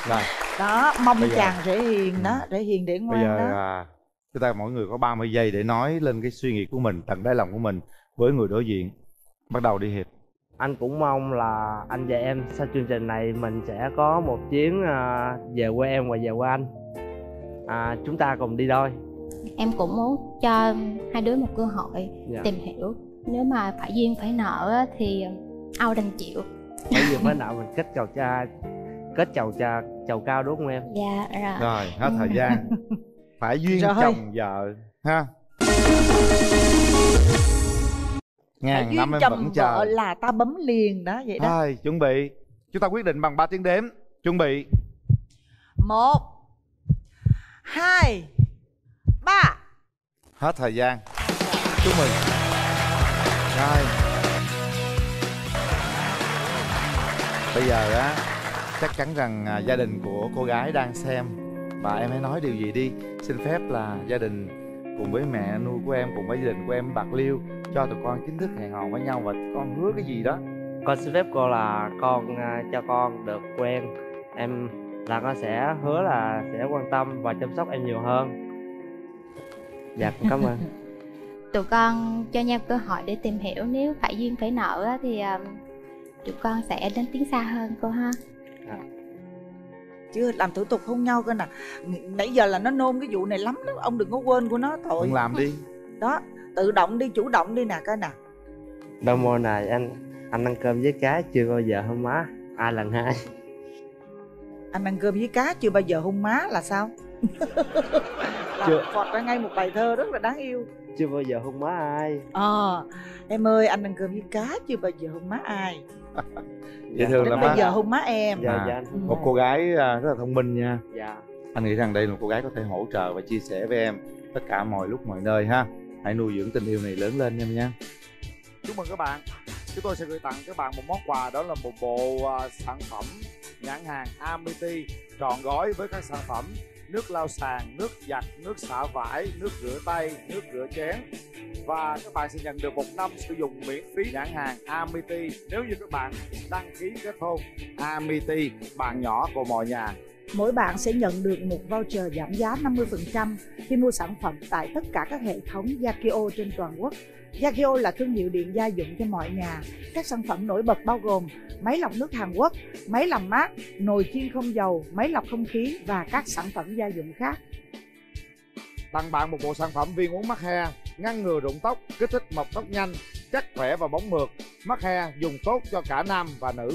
Rồi. Đó, mong bây chàng giờ... rễ hiền đó, rễ hiền để ngoan. Bây giờ đó. Chúng ta mỗi người có 30 giây để nói lên cái suy nghĩ của mình, tận đáy lòng của mình với người đối diện. Bắt đầu đi Hiệp. Anh cũng mong là anh và em sau chương trình này mình sẽ có một chuyến về quê em và về quê anh. Chúng ta cùng đi thôi. Em cũng muốn cho hai đứa một cơ hội tìm hiểu. Nếu mà phải duyên phải nợ thì ao đành chịu. Phải duyên phải nợ mình kết cầu cha, kết chầu cao đúng không em? Dạ rồi. Hết thời gian. Phải duyên rồi. Chồng vợ ha. Ngàn phải năm duyên em vẫn chờ là ta bấm liền đó vậy đó. Thôi, chuẩn bị. Chúng ta quyết định bằng 3 tiếng đếm. Chuẩn bị. 1 2 3. Hết thời gian. Chúc mừng. Rồi. Bây giờ á, chắc chắn rằng gia đình của cô gái đang xem. Và em hãy nói điều gì đi. Xin phép là gia đình cùng với mẹ nuôi của em, cùng với gia đình của em Bạc Liêu cho tụi con chính thức hẹn hò với nhau. Và con hứa cái gì đó? Con xin phép cô là con cho con được quen em, là con sẽ hứa là sẽ quan tâm và chăm sóc em nhiều hơn. Dạ con cảm ơn. Tụi con cho nhau cơ hội để tìm hiểu. Nếu phải duyên phải nợ thì tụi con sẽ đến tiến xa hơn cô ha. Chứ làm thủ tục hôn nhau cơ nè. Nãy giờ là nó nôn cái vụ này lắm đó. Ông đừng có quên của nó thôi. Ông làm đi. Đó, tự động đi, chủ động đi nè coi nè. Đâu mô này anh ăn cơm với cá chưa bao giờ hôn má. Ai lần hai. Anh ăn cơm với cá chưa bao giờ hôn má là sao? Chưa. Phọt ra ngay một bài thơ rất là đáng yêu. Chưa bao giờ hôn má ai. Em ơi, anh ăn cơm với cá chưa bao giờ hôn má ai. Dễ thương lắm. Bây giờ hôn má em. Dạ. Một cô gái rất là thông minh nha. Dạ. Anh nghĩ rằng đây là một cô gái có thể hỗ trợ và chia sẻ với em tất cả mọi lúc mọi nơi ha. Hãy nuôi dưỡng tình yêu này lớn lên em nha. Chúc mừng các bạn. Chúng tôi sẽ gửi tặng các bạn một món quà, đó là một bộ sản phẩm nhãn hàng Amity trọn gói với các sản phẩm nước lau sàn, nước giặt, nước xả vải, nước rửa tay, nước rửa chén. Và các bạn sẽ nhận được 1 năm sử dụng miễn phí nhãn hàng Amity nếu như các bạn đăng ký kết hôn. Amity, bạn nhỏ của mọi nhà. Mỗi bạn sẽ nhận được một voucher giảm giá 50% khi mua sản phẩm tại tất cả các hệ thống YAKIO trên toàn quốc. YAKIO là thương hiệu điện gia dụng cho mọi nhà. Các sản phẩm nổi bật bao gồm máy lọc nước Hàn Quốc, máy làm mát, nồi chiên không dầu, máy lọc không khí và các sản phẩm gia dụng khác. Tặng bạn một bộ sản phẩm viên uống mắc he, ngăn ngừa rụng tóc, kích thích mọc tóc nhanh, chắc khỏe và bóng mượt. Mắc he dùng tốt cho cả nam và nữ.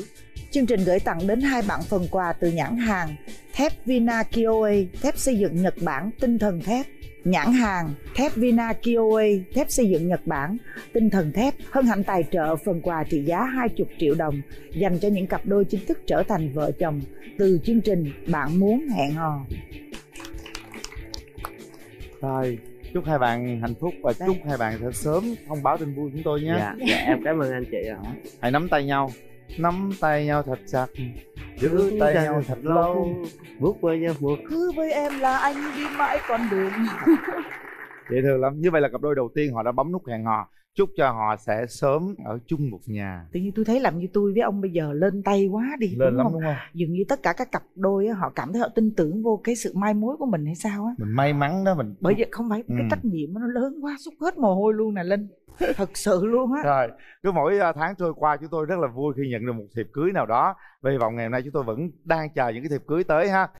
Chương trình gửi tặng đến 2 bạn phần quà từ nhãn hàng thép Vinakioe, thép xây dựng Nhật Bản, tinh thần thép. Nhãn hàng thép Vinakioe, thép xây dựng Nhật Bản, tinh thần thép hân hạnh tài trợ phần quà trị giá 20 triệu đồng dành cho những cặp đôi chính thức trở thành vợ chồng từ chương trình Bạn Muốn Hẹn Hò. Rồi, chúc hai bạn hạnh phúc và chúc hai bạn thật sớm thông báo tin vui chúng tôi nhé. Dạ, em cảm ơn anh chị ạ. Hãy nắm tay nhau. Nắm tay nhau thật chặt, giữ tay nhau thật lâu, bước với nhau bước. Cứ với em là anh đi mãi con đường. Dễ thương lắm. Như vậy là cặp đôi đầu tiên họ đã bấm nút hẹn hò. Chúc cho họ sẽ sớm ở chung một nhà. Tự nhiên tôi thấy làm như tôi với ông bây giờ lên tay quá đi. Lên lắm đúng không? Dường như tất cả các cặp đôi họ cảm thấy họ tin tưởng vô cái sự mai mối của mình hay sao á. Mình may mắn đó mình. Bởi vậy không phải cái trách nhiệm nó lớn quá, xúc hết mồ hôi luôn nè Linh. Thật sự luôn á. Rồi, cứ mỗi tháng trôi qua chúng tôi rất là vui khi nhận được một thiệp cưới nào đó. Và hy vọng ngày hôm nay chúng tôi vẫn đang chờ những cái thiệp cưới tới ha.